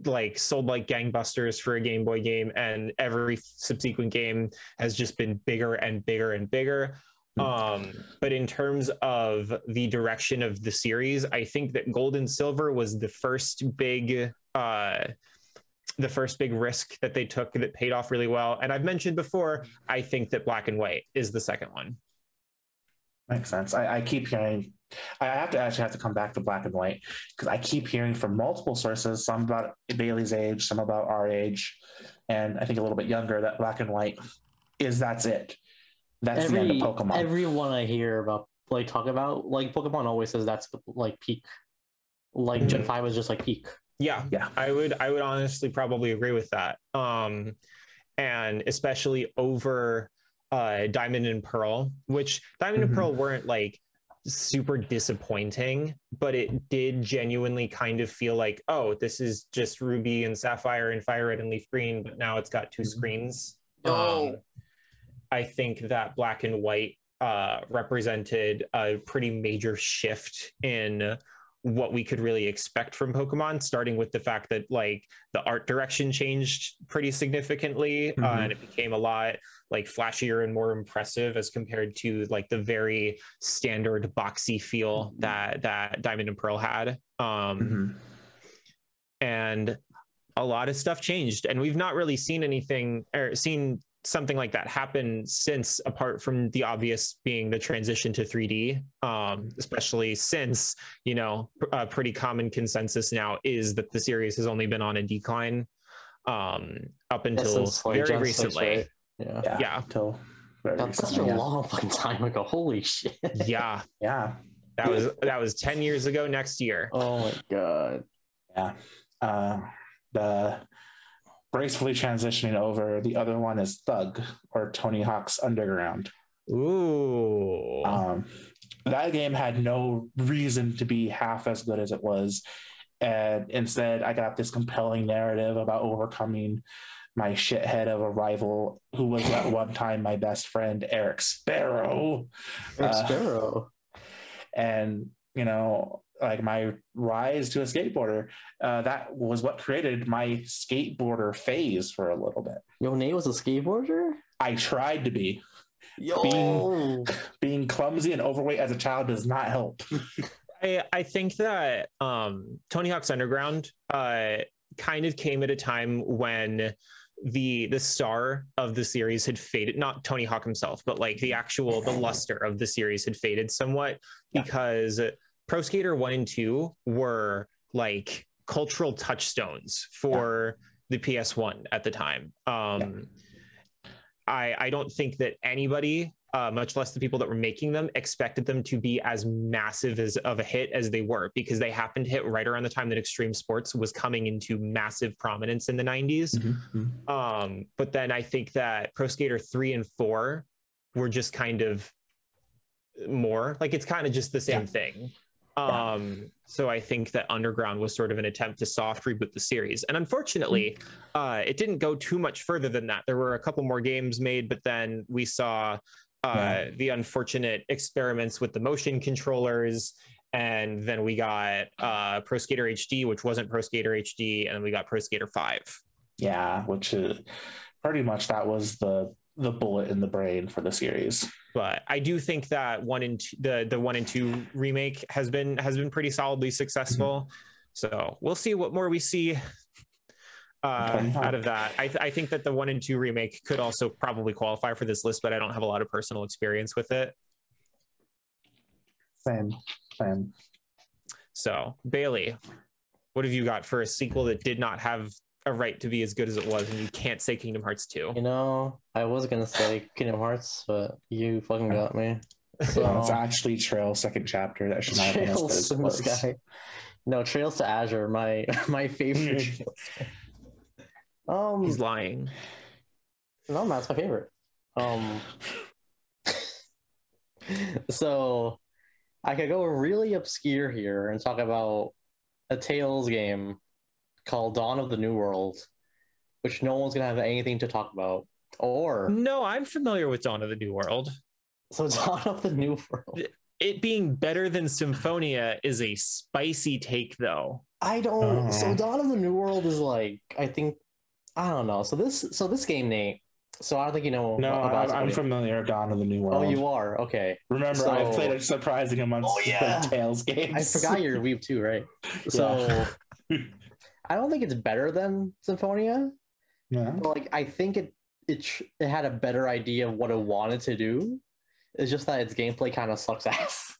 like sold like gangbusters for a Game Boy game, and every subsequent game has just been bigger and bigger and bigger. Um, but in terms of the direction of the series, I think that Gold and Silver was the first big... Uh, the first big risk that they took that paid off really well. And I've mentioned before, I think that Black and White is the second one. Makes sense. I, I keep hearing, I have to actually have to come back to Black and White, because I keep hearing from multiple sources, some about Bailey's age, some about our age, and I think a little bit younger, that Black and White is that's it. That's Every, the end of Pokemon. Everyone I hear about, like, talk about, like, Pokemon always says that's, like, peak. Like, mm-hmm. Gen five was just, like, peak. Yeah. Yeah. I would, I would honestly probably agree with that. Um, and especially over... Uh, Diamond and Pearl, which Diamond mm-hmm. and Pearl weren't like super disappointing, but it did genuinely kind of feel like, oh, this is just Ruby and Sapphire and Fire Red and Leaf Green, but now it's got two screens. Oh. Um, I think that Black and White uh, represented a pretty major shift in what we could really expect from Pokemon, starting with the fact that like the art direction changed pretty significantly mm-hmm. uh, and it became a lot like flashier and more impressive as compared to like the very standard boxy feel mm-hmm. that that Diamond and Pearl had. Um, mm-hmm. And a lot of stuff changed, and we've not really seen anything or seen something like that happen since, apart from the obvious being the transition to three D, um, especially since, you know, a pretty common consensus now is that the series has only been on a decline um, up until very Gen recently. Yeah. Yeah. yeah. Until very That's recently, such a yeah. long fucking time ago. Holy shit. Yeah. Yeah. That was, that was ten years ago next year. Oh my God. Yeah. Uh, the... Gracefully transitioning over. The other one is Thug, or Tony Hawk's Underground. Ooh. Um, that game had no reason to be half as good as it was. And instead, I got this compelling narrative about overcoming my shithead of a rival who was at one time my best friend, Eric Sparrow. Eric uh, Sparrow. And, you know, like my rise to a skateboarder, uh, that was what created my skateboarder phase for a little bit. Your name was a skateboarder? I tried to be. Yo. Being, being clumsy and overweight as a child does not help. I, I think that um, Tony Hawk's Underground uh, kind of came at a time when the the star of the series had faded, not Tony Hawk himself, but like the actual, the luster of the series had faded somewhat, yeah. because Pro Skater one and two were like cultural touchstones for yeah. the P S one at the time. Um, yeah. I, I don't think that anybody, uh, much less the people that were making them, expected them to be as massive as of a hit as they were, because they happened to hit right around the time that extreme sports was coming into massive prominence in the nineties. Mm-hmm. Um, but then I think that Pro Skater three and four were just kind of more like, it's kind of just the same yeah. thing. Um, so I think that Underground was sort of an attempt to soft reboot the series. And unfortunately, uh, it didn't go too much further than that. There were a couple more games made, but then we saw uh, yeah. the unfortunate experiments with the motion controllers. And then we got uh, Pro Skater H D, which wasn't Pro Skater H D. And then we got Pro Skater five. Yeah, which is pretty much that was the the bullet in the brain for the series. But I do think that one and two, the the one and two remake has been has been pretty solidly successful. Mm-hmm. So we'll see what more we see uh, out of that. I, th- I think that the one and two remake could also probably qualify for this list, but I don't have a lot of personal experience with it. Same, same. So Bailey, what have you got for a sequel that did not have a right to be as good as it was, and you can't say Kingdom Hearts two? You know, I was gonna say Kingdom Hearts, but you fucking got me. So no, it's actually Trail, second chapter. That should not be the sky. No, Trails to Azure, my my favorite. um, he's lying. No, that's my favorite. Um, so I could go really obscure here and talk about a Tales game called Dawn of the New World, which no one's gonna have anything to talk about. Or no, I'm familiar with Dawn of the New World. So Dawn of the New World, it being better than Symphonia is a spicy take, though. I don't. Oh. So Dawn of the New World is like, I think, I don't know. So this, so this game, Nate. So I don't think you know. No, about I'm, I'm familiar with Dawn of the New World. Oh, you are? Okay. Remember, so, I played a surprising amount of oh, yeah. Tales games. I forgot you're a weeb too, right? Yeah. So. I don't think it's better than Symphonia. Yeah. But like, I think it it it had a better idea of what it wanted to do. It's just that its gameplay kind of sucks ass.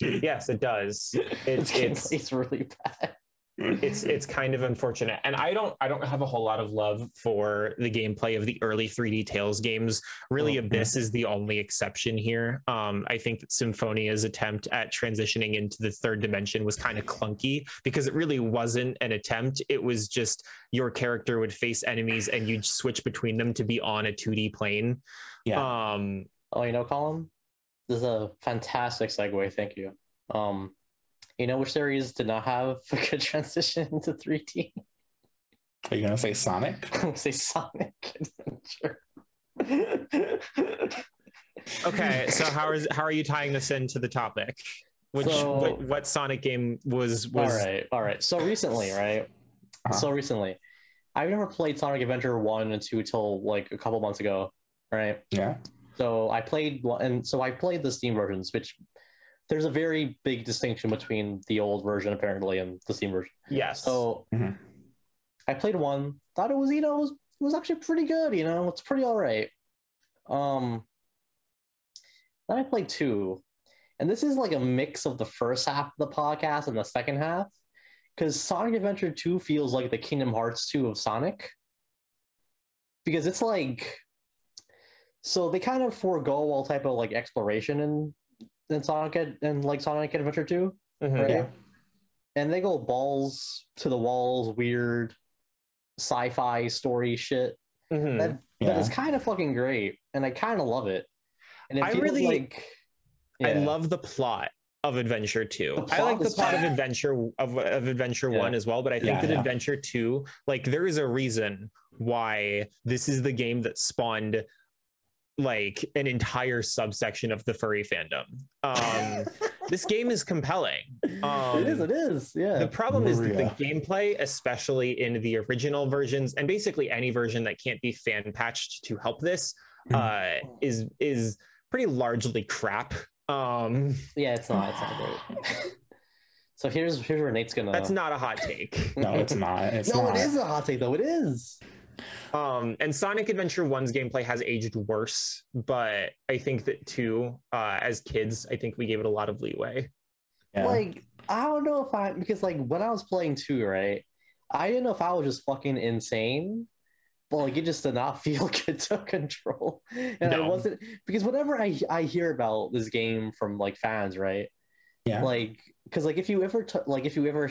Yes, it does. It's it's it's really bad. It's it's kind of unfortunate. And I don't I don't have a whole lot of love for the gameplay of the early three D Tales games. Really, oh, Abyss yeah. is the only exception here. Um, I think that Symphonia's attempt at transitioning into the third dimension was kind of clunky, because it really wasn't an attempt. It was just your character would face enemies and you'd switch between them to be on a two D plane. Yeah. Um, oh, you know, Colin? This is a fantastic segue. Thank you. Um, You know which series did not have a good transition into three D? Are you gonna say Sonic? I'm gonna say Sonic Adventure. Okay, so how is how are you tying this into the topic? Which so, what, what Sonic game was was all right, all right. So recently, right? Uh-huh. So recently. I've never played Sonic Adventure one and two till like a couple months ago, right? Yeah. So I played and so I played the Steam versions, which there's a very big distinction between the old version, apparently, and the Steam version. Yes. So mm-hmm. I played one, thought it was, you know, it was, it was actually pretty good, you know, it's pretty all right. Um, then I played two, and this is like a mix of the first half of the podcast and the second half, because Sonic Adventure two feels like the Kingdom Hearts two of Sonic, because it's like, so they kind of forego all type of like exploration and than Sonic and like Sonic Adventure two, mm-hmm, right? Yeah. And they go balls to the walls, weird sci-fi story shit. Mm-hmm. That yeah. that is kind of fucking great, and I kind of love it. And it I really like. Yeah. I love the plot. of Adventure two. I like the plot bad. of Adventure of, of Adventure yeah. one as well, but I think yeah, that yeah. Adventure two, like, there is a reason why this is the game that spawned like an entire subsection of the furry fandom. Um, this game is compelling. Um, it is, it is, yeah. The problem Maria. is that the gameplay, especially in the original versions, and basically any version that can't be fan patched to help this, uh, is is pretty largely crap. Um, yeah, it's not. It's not great. So here's here's where Nate's gonna. That's not a hot take. No, it's not. It's no, not. It is a hot take though. It is. Um, and Sonic Adventure one's gameplay has aged worse, but I think that two, uh, as kids, I think we gave it a lot of leeway. Yeah. Like, I don't know if I, because like when I was playing two, right, I didn't know if I was just fucking insane, but like it just did not feel good to control. And no. I wasn't, because whenever I, I hear about this game from like fans, right? Yeah. Like, because like if you ever, t- like if you ever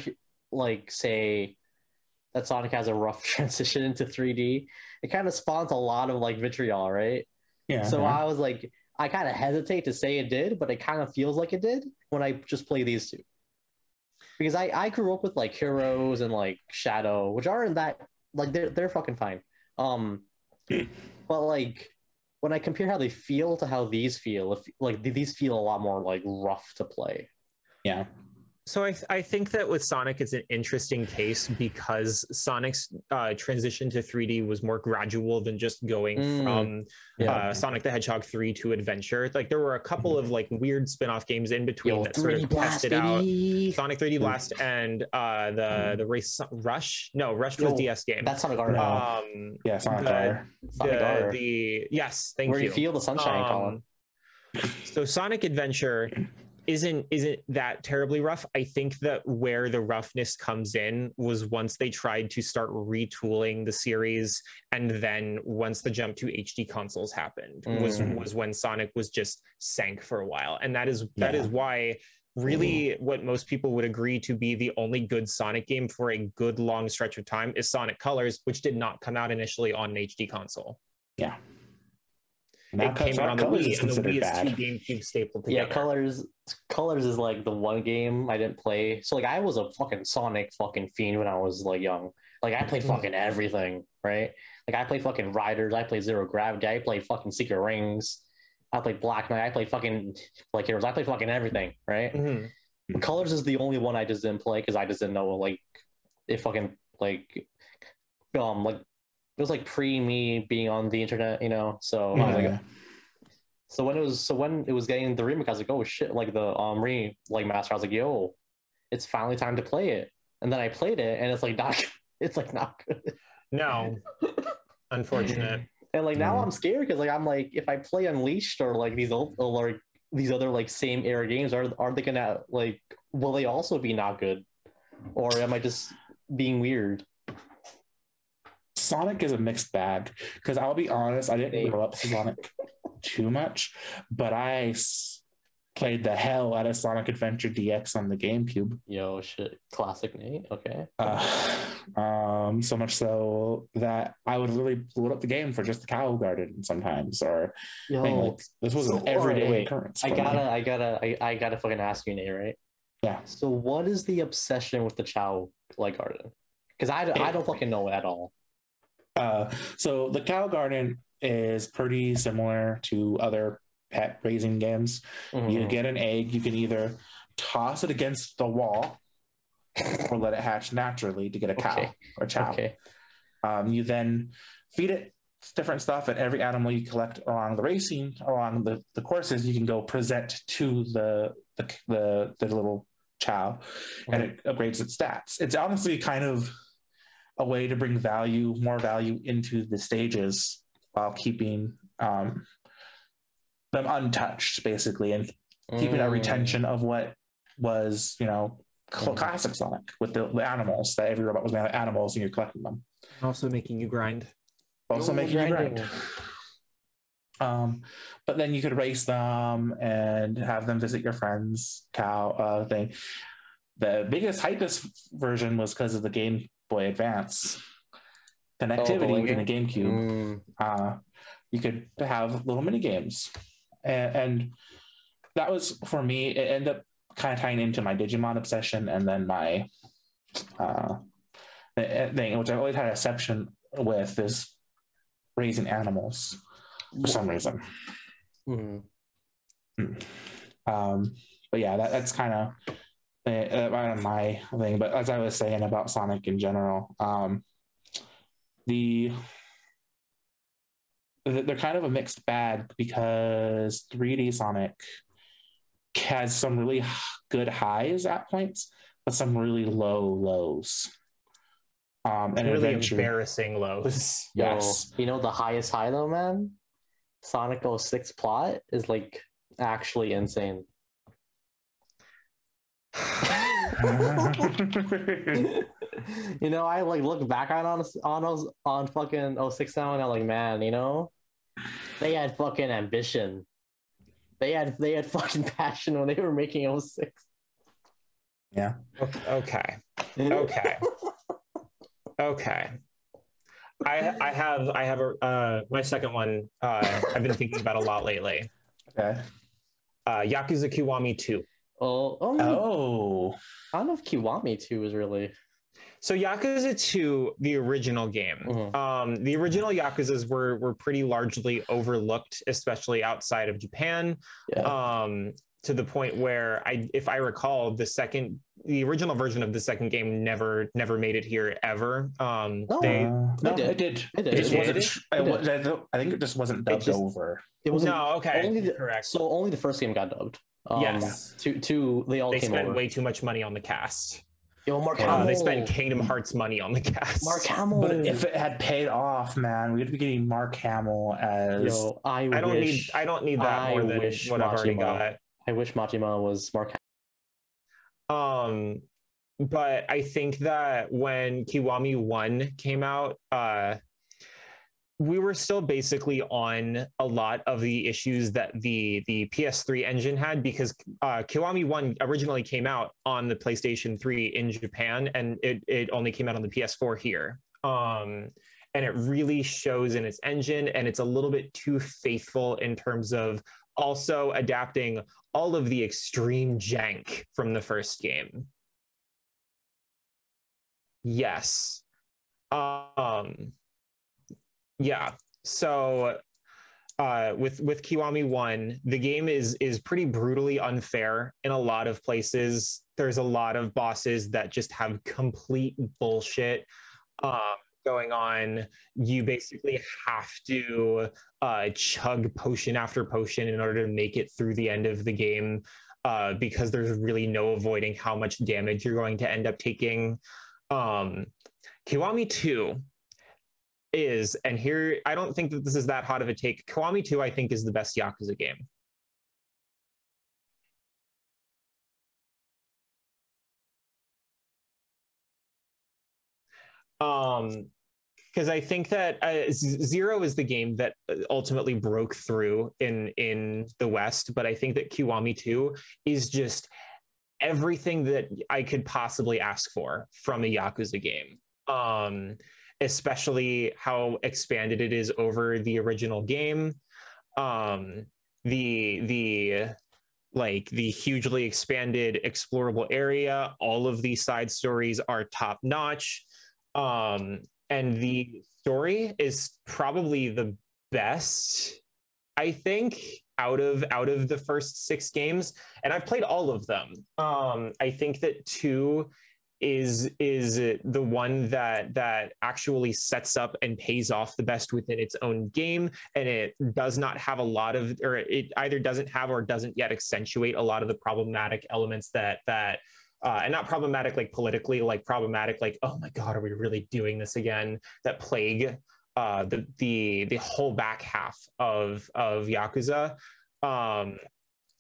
like say, that Sonic has a rough transition into three D, it kind of spawns a lot of like vitriol, right? Yeah. So yeah. I was like, I kind of hesitate to say it did, but it kind of feels like it did when I just play these two. Because I, I grew up with like Heroes and like Shadow, which aren't that, like they're, they're fucking fine. Um, but like when I compare how they feel to how these feel, if, like these feel a lot more like rough to play. Yeah. So I, th- I think that with Sonic, it's an interesting case because Sonic's uh, transition to three D was more gradual than just going mm. from yeah. uh, Sonic the Hedgehog three to Adventure. Like there were a couple mm. of like weird spin-off games in between Yo, that sort of Blast, tested baby. out Sonic three D Blast mm. and uh, the mm. the race Rush. No, Rush was Yo, D S game. That's Sonic R. Um, yeah, Sonic the, R. Sonic the, R. The, yes, thank Where you. Where you feel the sunshine, um, Colin. So Sonic Adventure isn't isn't that terribly rough. I think that where the roughness comes in was once they tried to start retooling the series, and then once the jump to H D consoles happened mm. was was when Sonic was just sank for a while. And that is that yeah. is why really mm. what most people would agree to be the only good Sonic game for a good long stretch of time is Sonic Colors, which did not come out initially on an H D console. Yeah. It came out on the Wii, and the Wii is two GameCube stapled together. Yeah, Colors, Colors is like the one game I didn't play. So like I was a fucking Sonic fucking fiend when I was like young. Like I played fucking everything, right? Like I played fucking Riders, I played Zero Gravity, I played fucking Secret Rings, I played Black Knight, I played fucking like Heroes, I played fucking everything, right? Mm-hmm. But Colors is the only one I just didn't play because I just didn't know like it fucking like um like. It was like pre me being on the internet, you know. So yeah. I was like, so when it was, so when it was getting the remake, I was like, oh shit! Like the um re like master, I was like, yo, it's finally time to play it. And then I played it, and it's like not, it's like not good. No, unfortunate. And like now mm. I'm scared because like I'm like if I play Unleashed or like these old or like these other like same era games, are are they gonna like will they also be not good, or am I just being weird? Sonic is a mixed bag because I'll be honest, I didn't grow up Sonic too much, but I s- played the hell out of Sonic Adventure D X on the GameCube. Yo, shit, classic Nate. Okay. Uh, um, so much so that I would literally load up the game for just the Cow Garden sometimes, or Yo, thing like, this was so an everyday wait, occurrence. I gotta, I gotta, I gotta, I gotta fucking ask you, Nate, right? Yeah. So, what is the obsession with the Cow like Garden? Because I, I don't fucking know at all. Uh, so the Cow Garden is pretty similar to other pet raising games. Mm-hmm. You get an egg, you can either toss it against the wall or let it hatch naturally to get a cow okay. or chow. Okay. Um, you then feed it different stuff, and every animal you collect along the racing, along the, the courses, you can go present to the the the, the little chow, mm-hmm. and it upgrades its stats. It's honestly kind of a way to bring value, more value into the stages while keeping um, them untouched, basically, and keeping mm. that retention of what was, you know, mm. classic Sonic with the, the animals, that every robot was made of animals and you're collecting them. Also making you grind. Also oh, making grinding. you grind. Um, but then you could race them and have them visit your friend's cow uh, thing. The biggest hype this version was because of the Game Boy Advance connectivity oh, within the GameCube. Mm. Uh, you could have little mini games, and, and that was for me. It ended up kind of tying into my Digimon obsession and then my uh, thing, which I've always had an obsession with, is raising animals for some reason. Mm-hmm. Mm. Um, but yeah, that, that's kind of uh, my thing. But as I was saying about Sonic in general, um, the... they're kind of a mixed bag because three D Sonic has some really good highs at points, but some really low lows. Um, and really embarrassing lows. Yes. Yo, you know, the highest high though, man, Sonic oh six plot is like actually insane. You know, I like look back on on on, on fucking oh six now, and I'm like, man, you know, they had fucking ambition. They had they had fucking passion when they were making oh six. Yeah. Okay. Okay. Okay. I I have I have a uh, my second one. Uh, I've been thinking about a lot lately. Okay. Uh, Yakuza Kiwami two. Oh, oh, oh, I don't know if Kiwami two is really... So Yakuza two, the original game, mm-hmm. um, the original Yakuzas were were pretty largely overlooked, especially outside of Japan, yeah. um, to the point where I, if I recall, the second, the original version of the second game never never made it here ever. Um, no, they, no, it did. It did. It, it just did. wasn't. It I, did. I, I think it just wasn't dubbed it just, over. It was no okay. Only the, correct. So only the first game got dubbed. Um, yes. Two. Two. They all. They came spent over. way too much money on the cast. Yo, Mark Hamill. Uh, they spent Kingdom Hearts money on the cast. Mark Hamill. But if it had paid off, man, we'd be getting Mark Hamill as... Yo, I, I don't need. I don't need that I more than what I've already got. I wish Majima was Mark Hamill. Um, but I think that when Kiwami one came out, uh, we were still basically on a lot of the issues that the the P S three engine had, because uh, Kiwami one originally came out on the PlayStation three in Japan, and it, it only came out on the P S four here. Um, and it really shows in its engine, and it's a little bit too faithful in terms of also adapting all of the extreme jank from the first game. Yes. Um... Yeah, so uh, with with Kiwami one, the game is is pretty brutally unfair in a lot of places. There's a lot of bosses that just have complete bullshit uh, going on. You basically have to uh, chug potion after potion in order to make it through the end of the game, uh, because there's really no avoiding how much damage you're going to end up taking. Um, Kiwami two... is, and here I don't think that this is that hot of a take, Kiwami two I think is the best Yakuza game. Um, because I think that uh, Zero is the game that ultimately broke through in in the West, but I think that Kiwami two is just everything that I could possibly ask for from a Yakuza game. Um, especially how expanded it is over the original game, um, the the like the hugely expanded explorable area. All of these side stories are top notch, um, and the story is probably the best, I think, out of out of the first six games. And I've played all of them. Um, I think that two is is the one that that actually sets up and pays off the best within its own game, and it does not have a lot of, or it either doesn't have or doesn't yet accentuate a lot of the problematic elements that that uh, and not problematic like politically, like problematic like, oh my god, are we really doing this again, that plague uh, the the the whole back half of of Yakuza. Um,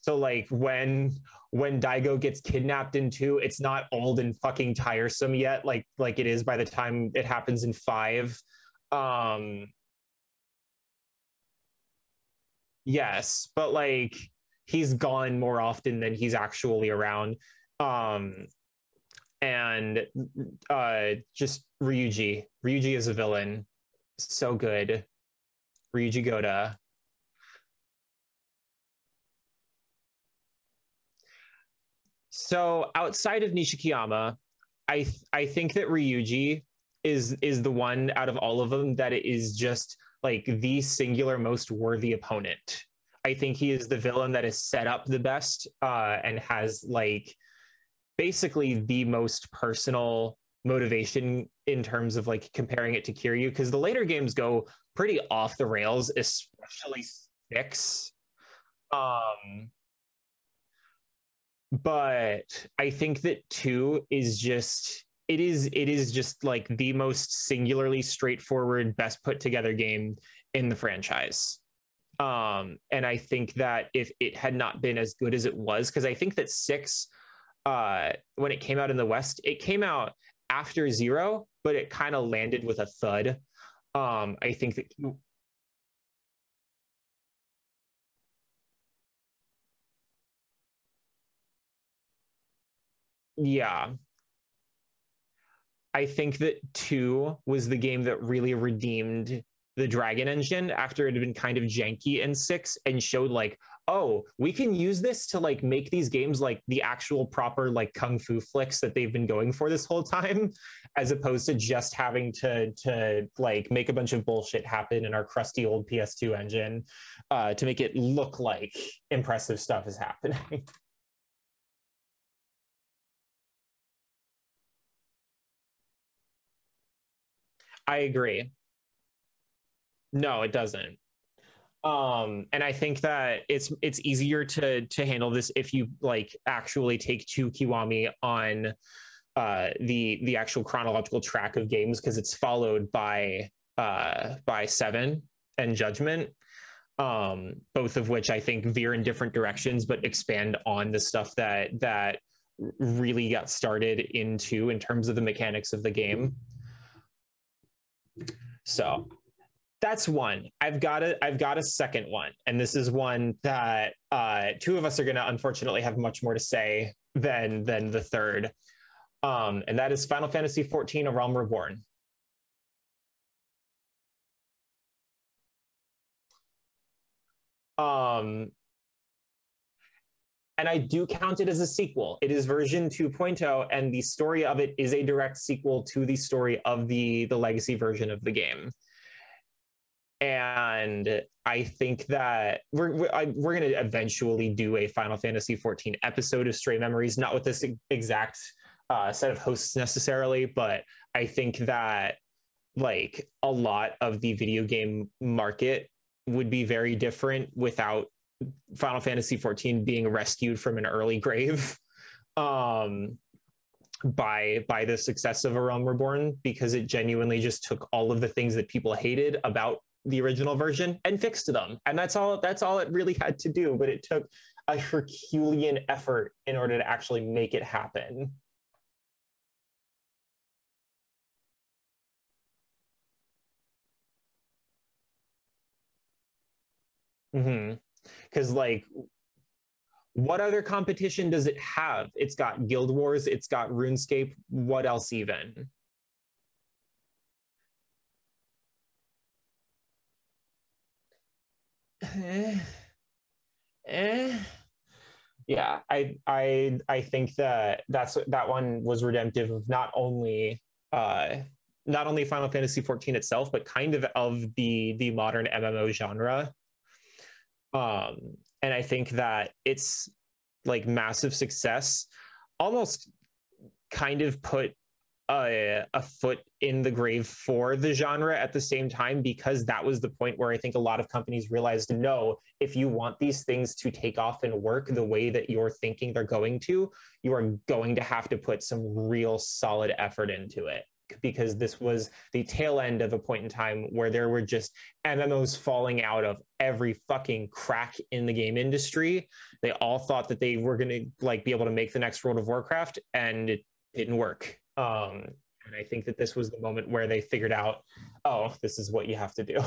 so like when when Daigo gets kidnapped in two, it's not old and fucking tiresome yet, like like it is by the time it happens in five. Um, yes, but like he's gone more often than he's actually around. Um, and uh, just Ryuji. Ryuji is a villain. So good. Ryuji Goda. So outside of Nishikiyama, I th- I think that Ryuji is is the one out of all of them that is just like the singular most worthy opponent. I think he is the villain that is set up the best uh, and has like basically the most personal motivation in terms of like comparing it to Kiryu, because the later games go pretty off the rails, especially six. Um, but I think that two is just it is it is just like the most singularly straightforward, best put together game in the franchise. Um, and I think that if it had not been as good as it was, because I think that six, uh, when it came out in the West, it came out after Zero, but it kind of landed with a thud. Um, I think that yeah, I think that two was the game that really redeemed the Dragon engine after it had been kind of janky in six, and showed like, oh, we can use this to like make these games like the actual proper like kung fu flicks that they've been going for this whole time, as opposed to just having to to like make a bunch of bullshit happen in our crusty old P S two engine uh, to make it look like impressive stuff is happening. I agree. No, it doesn't. Um, and I think that it's it's easier to to handle this if you like actually take two Kiwami on uh, the the actual chronological track of games, because it's followed by uh, by Seven and Judgment, um, both of which I think veer in different directions but expand on the stuff that that really got started in two in terms of the mechanics of the game. So. That's one. I've got a, I've got a second one, and this is one that uh, two of us are going to unfortunately have much more to say than than the third, um, and that is Final Fantasy fourteen: A Realm Reborn. Um, and I do count it as a sequel. It is version two point oh, and the story of it is a direct sequel to the story of the the legacy version of the game. And I think that we're we're, we're going to eventually do a Final Fantasy fourteen episode of Stray Memories, not with this exact uh, set of hosts necessarily, but I think that like a lot of the video game market would be very different without Final Fantasy fourteen being rescued from an early grave um, by by the success of A Realm Reborn, because it genuinely just took all of the things that people hated about the original version and fixed them, and that's all that's all it really had to do, but it took a Herculean effort in order to actually make it happen. Mm-hmm. Because like, what other competition does it have? It's got Guild Wars, it's got RuneScape, what else even? Eh, eh. Yeah, I I I think that that's that one was redemptive of not only uh, not only Final Fantasy fourteen itself, but kind of of the the modern M M O genre. Um, and I think that its like massive success almost kind of put A, a foot in the grave for the genre at the same time, because that was the point where I think a lot of companies realized, no, if you want these things to take off and work the way that you're thinking they're going to, you are going to have to put some real solid effort into it, because this was the tail end of a point in time where there were just M M Os falling out of every fucking crack in the game industry. They all thought that they were going to like be able to make the next World of Warcraft, and it didn't work. Um, and I think that this was the moment where they figured out, oh, this is what you have to do.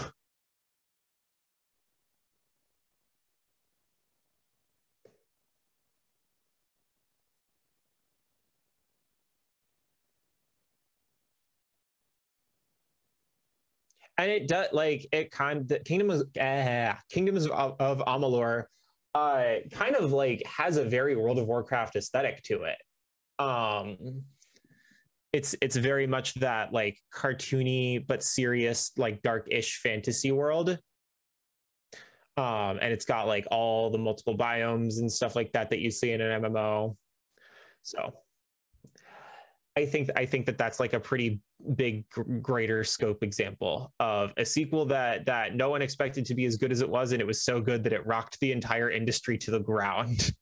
And it does, like, it kind of, the Kingdom of, uh, Kingdoms of, of Amalur uh, kind of like has a very World of Warcraft aesthetic to it. Um, it's it's very much that like cartoony but serious, like dark-ish fantasy world. Um, and it's got like all the multiple biomes and stuff like that that you see in an M M O. So I think I think that that's like a pretty big, greater scope example of a sequel that that no one expected to be as good as it was, and it was so good that it rocked the entire industry to the ground.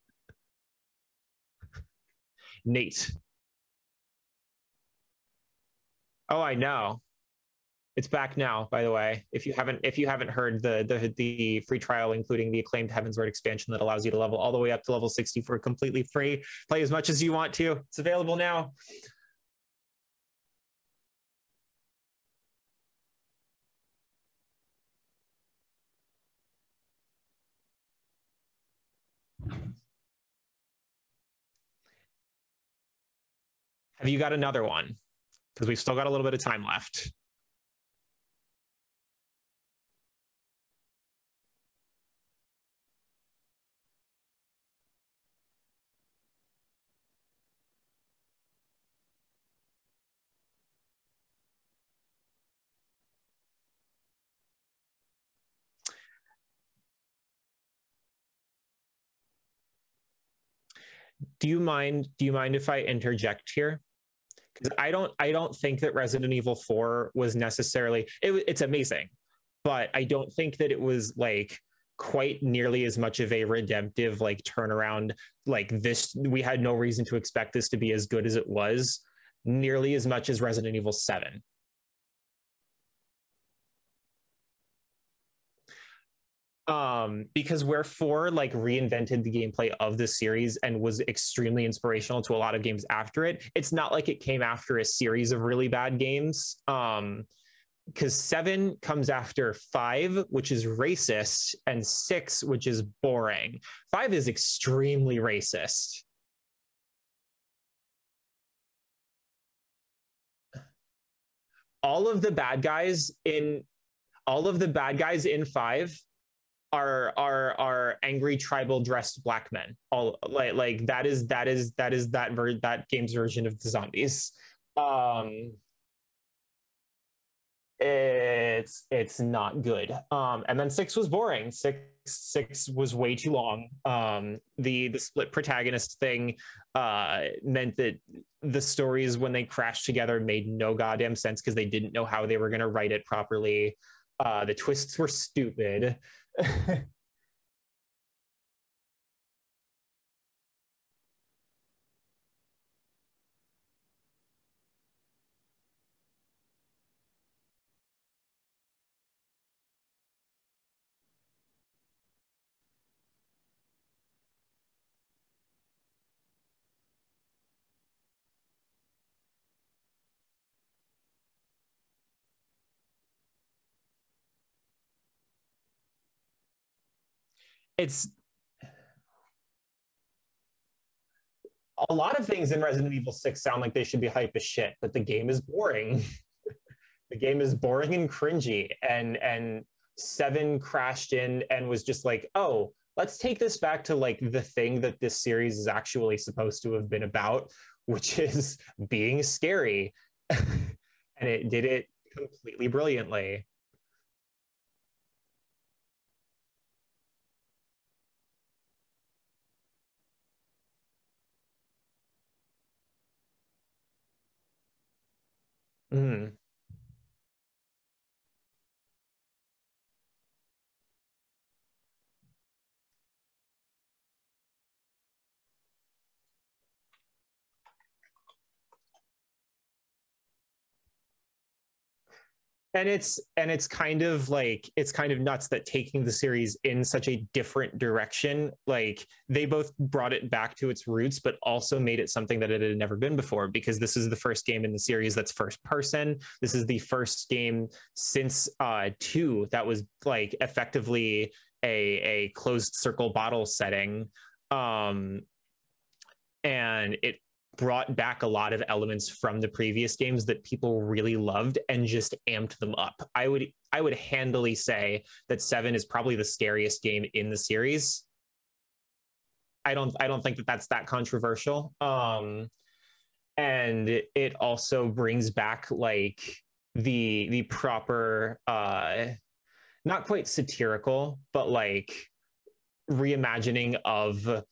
Nate. Oh, I know. It's back now, by the way. If you haven't if you haven't heard the the the free trial, including the acclaimed Heavensward expansion that allows you to level all the way up to level sixty for completely free. Play as much as you want to. It's available now. Have you got another one? Because we've still got a little bit of time left. Do you mind? Do you mind if I interject here? Because I don't, I don't think that Resident Evil four was necessarily, it, it's amazing, but I don't think that it was like quite nearly as much of a redemptive like turnaround, like this, we had no reason to expect this to be as good as it was, nearly as much as Resident Evil seven. Um, because where four like reinvented the gameplay of the series and was extremely inspirational to a lot of games after it, it's not like it came after a series of really bad games. Um, because seven comes after five, which is racist, and six, which is boring. Five is extremely racist. All of the bad guys in all of the bad guys in five are are are angry tribal dressed black men. All like like that is that is that is that ver that game's version of the zombies. Um it's it's not good. Um and then six was boring. Six six was way too long. Um the the split protagonist thing uh meant that the stories when they crashed together made no goddamn sense because they didn't know how they were going to write it properly. Uh the twists were stupid. It's a lot of things in Resident Evil six sound like they should be hype as shit, but the game is boring. The game is boring and cringy, and and seven crashed in and was just like, oh, let's take this back to like the thing that this series is actually supposed to have been about, which is being scary. And it did it completely brilliantly. Mm. And it's and it's kind of like it's kind of nuts that taking the series in such a different direction, like they both brought it back to its roots, but also made it something that it had never been before, because this is the first game in the series that's first person. This is the first game since uh, two that was like effectively a a closed circle bottle setting, um, and it brought back a lot of elements from the previous games that people really loved and just amped them up. I would I would handily say that seven is probably the scariest game in the series. I don't I don't think that that's that controversial. Um, and it also brings back like the the proper, uh, not quite satirical, but like reimagining of the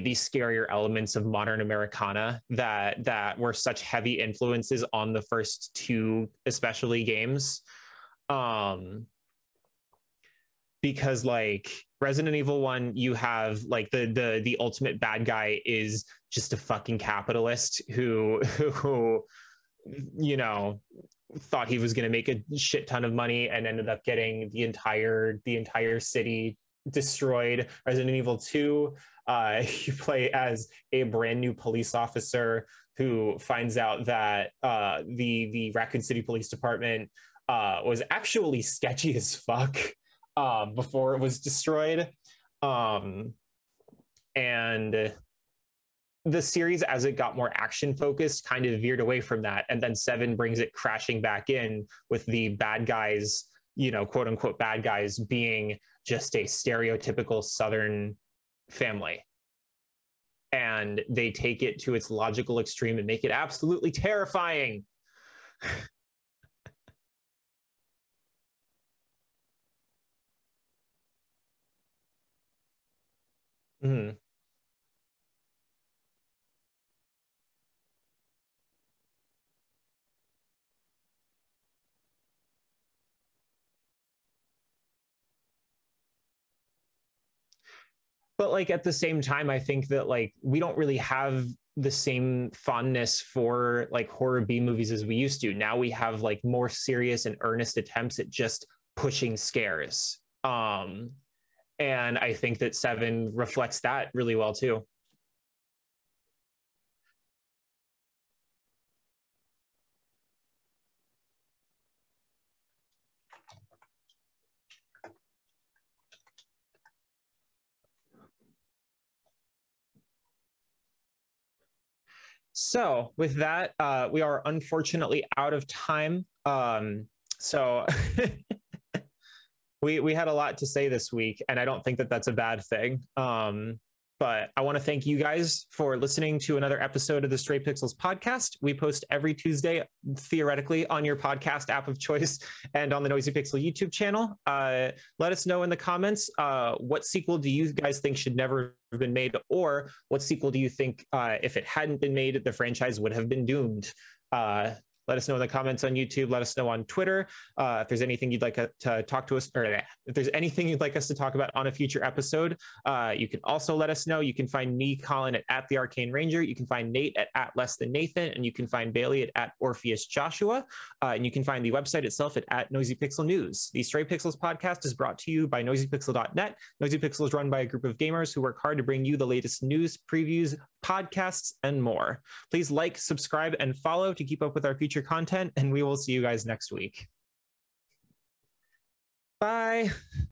the scarier elements of modern Americana that that were such heavy influences on the first two, especially games. Um, because like Resident Evil one, you have like the the the ultimate bad guy is just a fucking capitalist who who you know thought he was going to make a shit ton of money and ended up getting the entire the entire city destroyed. Resident Evil two, uh, you play as a brand new police officer who finds out that uh, the the Raccoon City Police Department uh, was actually sketchy as fuck Uh, before it was destroyed. Um, and the series, as it got more action focused, kind of veered away from that. And then seven brings it crashing back in with the bad guys, you know, quote unquote bad guys being just a stereotypical Southern family. And they take it to its logical extreme and make it absolutely terrifying. Mm-hmm. But like at the same time, I think that like we don't really have the same fondness for like horror B movies as we used to. Now we have like more serious and earnest attempts at just pushing scares. Um, And I think that Seven reflects that really well, too. So with that, uh, we are unfortunately out of time. Um, so... We, we had a lot to say this week, and I don't think that that's a bad thing. Um, but I want to thank you guys for listening to another episode of the Stray Pixels podcast. We post every Tuesday, theoretically, on your podcast app of choice and on the Noisy Pixel YouTube channel. Uh, let us know in the comments, uh, what sequel do you guys think should never have been made, or what sequel do you think, uh, if it hadn't been made, the franchise would have been doomed? Uh, Let us know in the comments on YouTube. Let us know on Twitter. Uh, if there's anything you'd like to talk to us, or if there's anything you'd like us to talk about on a future episode, uh, you can also let us know. You can find me, Colin, at, at the Arcane Ranger. You can find Nate at, at Less Than Nathan, and you can find Bailey at, at Orpheus Joshua. Uh, and you can find the website itself at, at Noisy Pixel News. The Stray Pixels podcast is brought to you by Noisy Pixel dot net. Noisy Pixel is run by a group of gamers who work hard to bring you the latest news, previews, podcasts, and more. Please like, subscribe, and follow to keep up with our future content, and we will see you guys next week. Bye.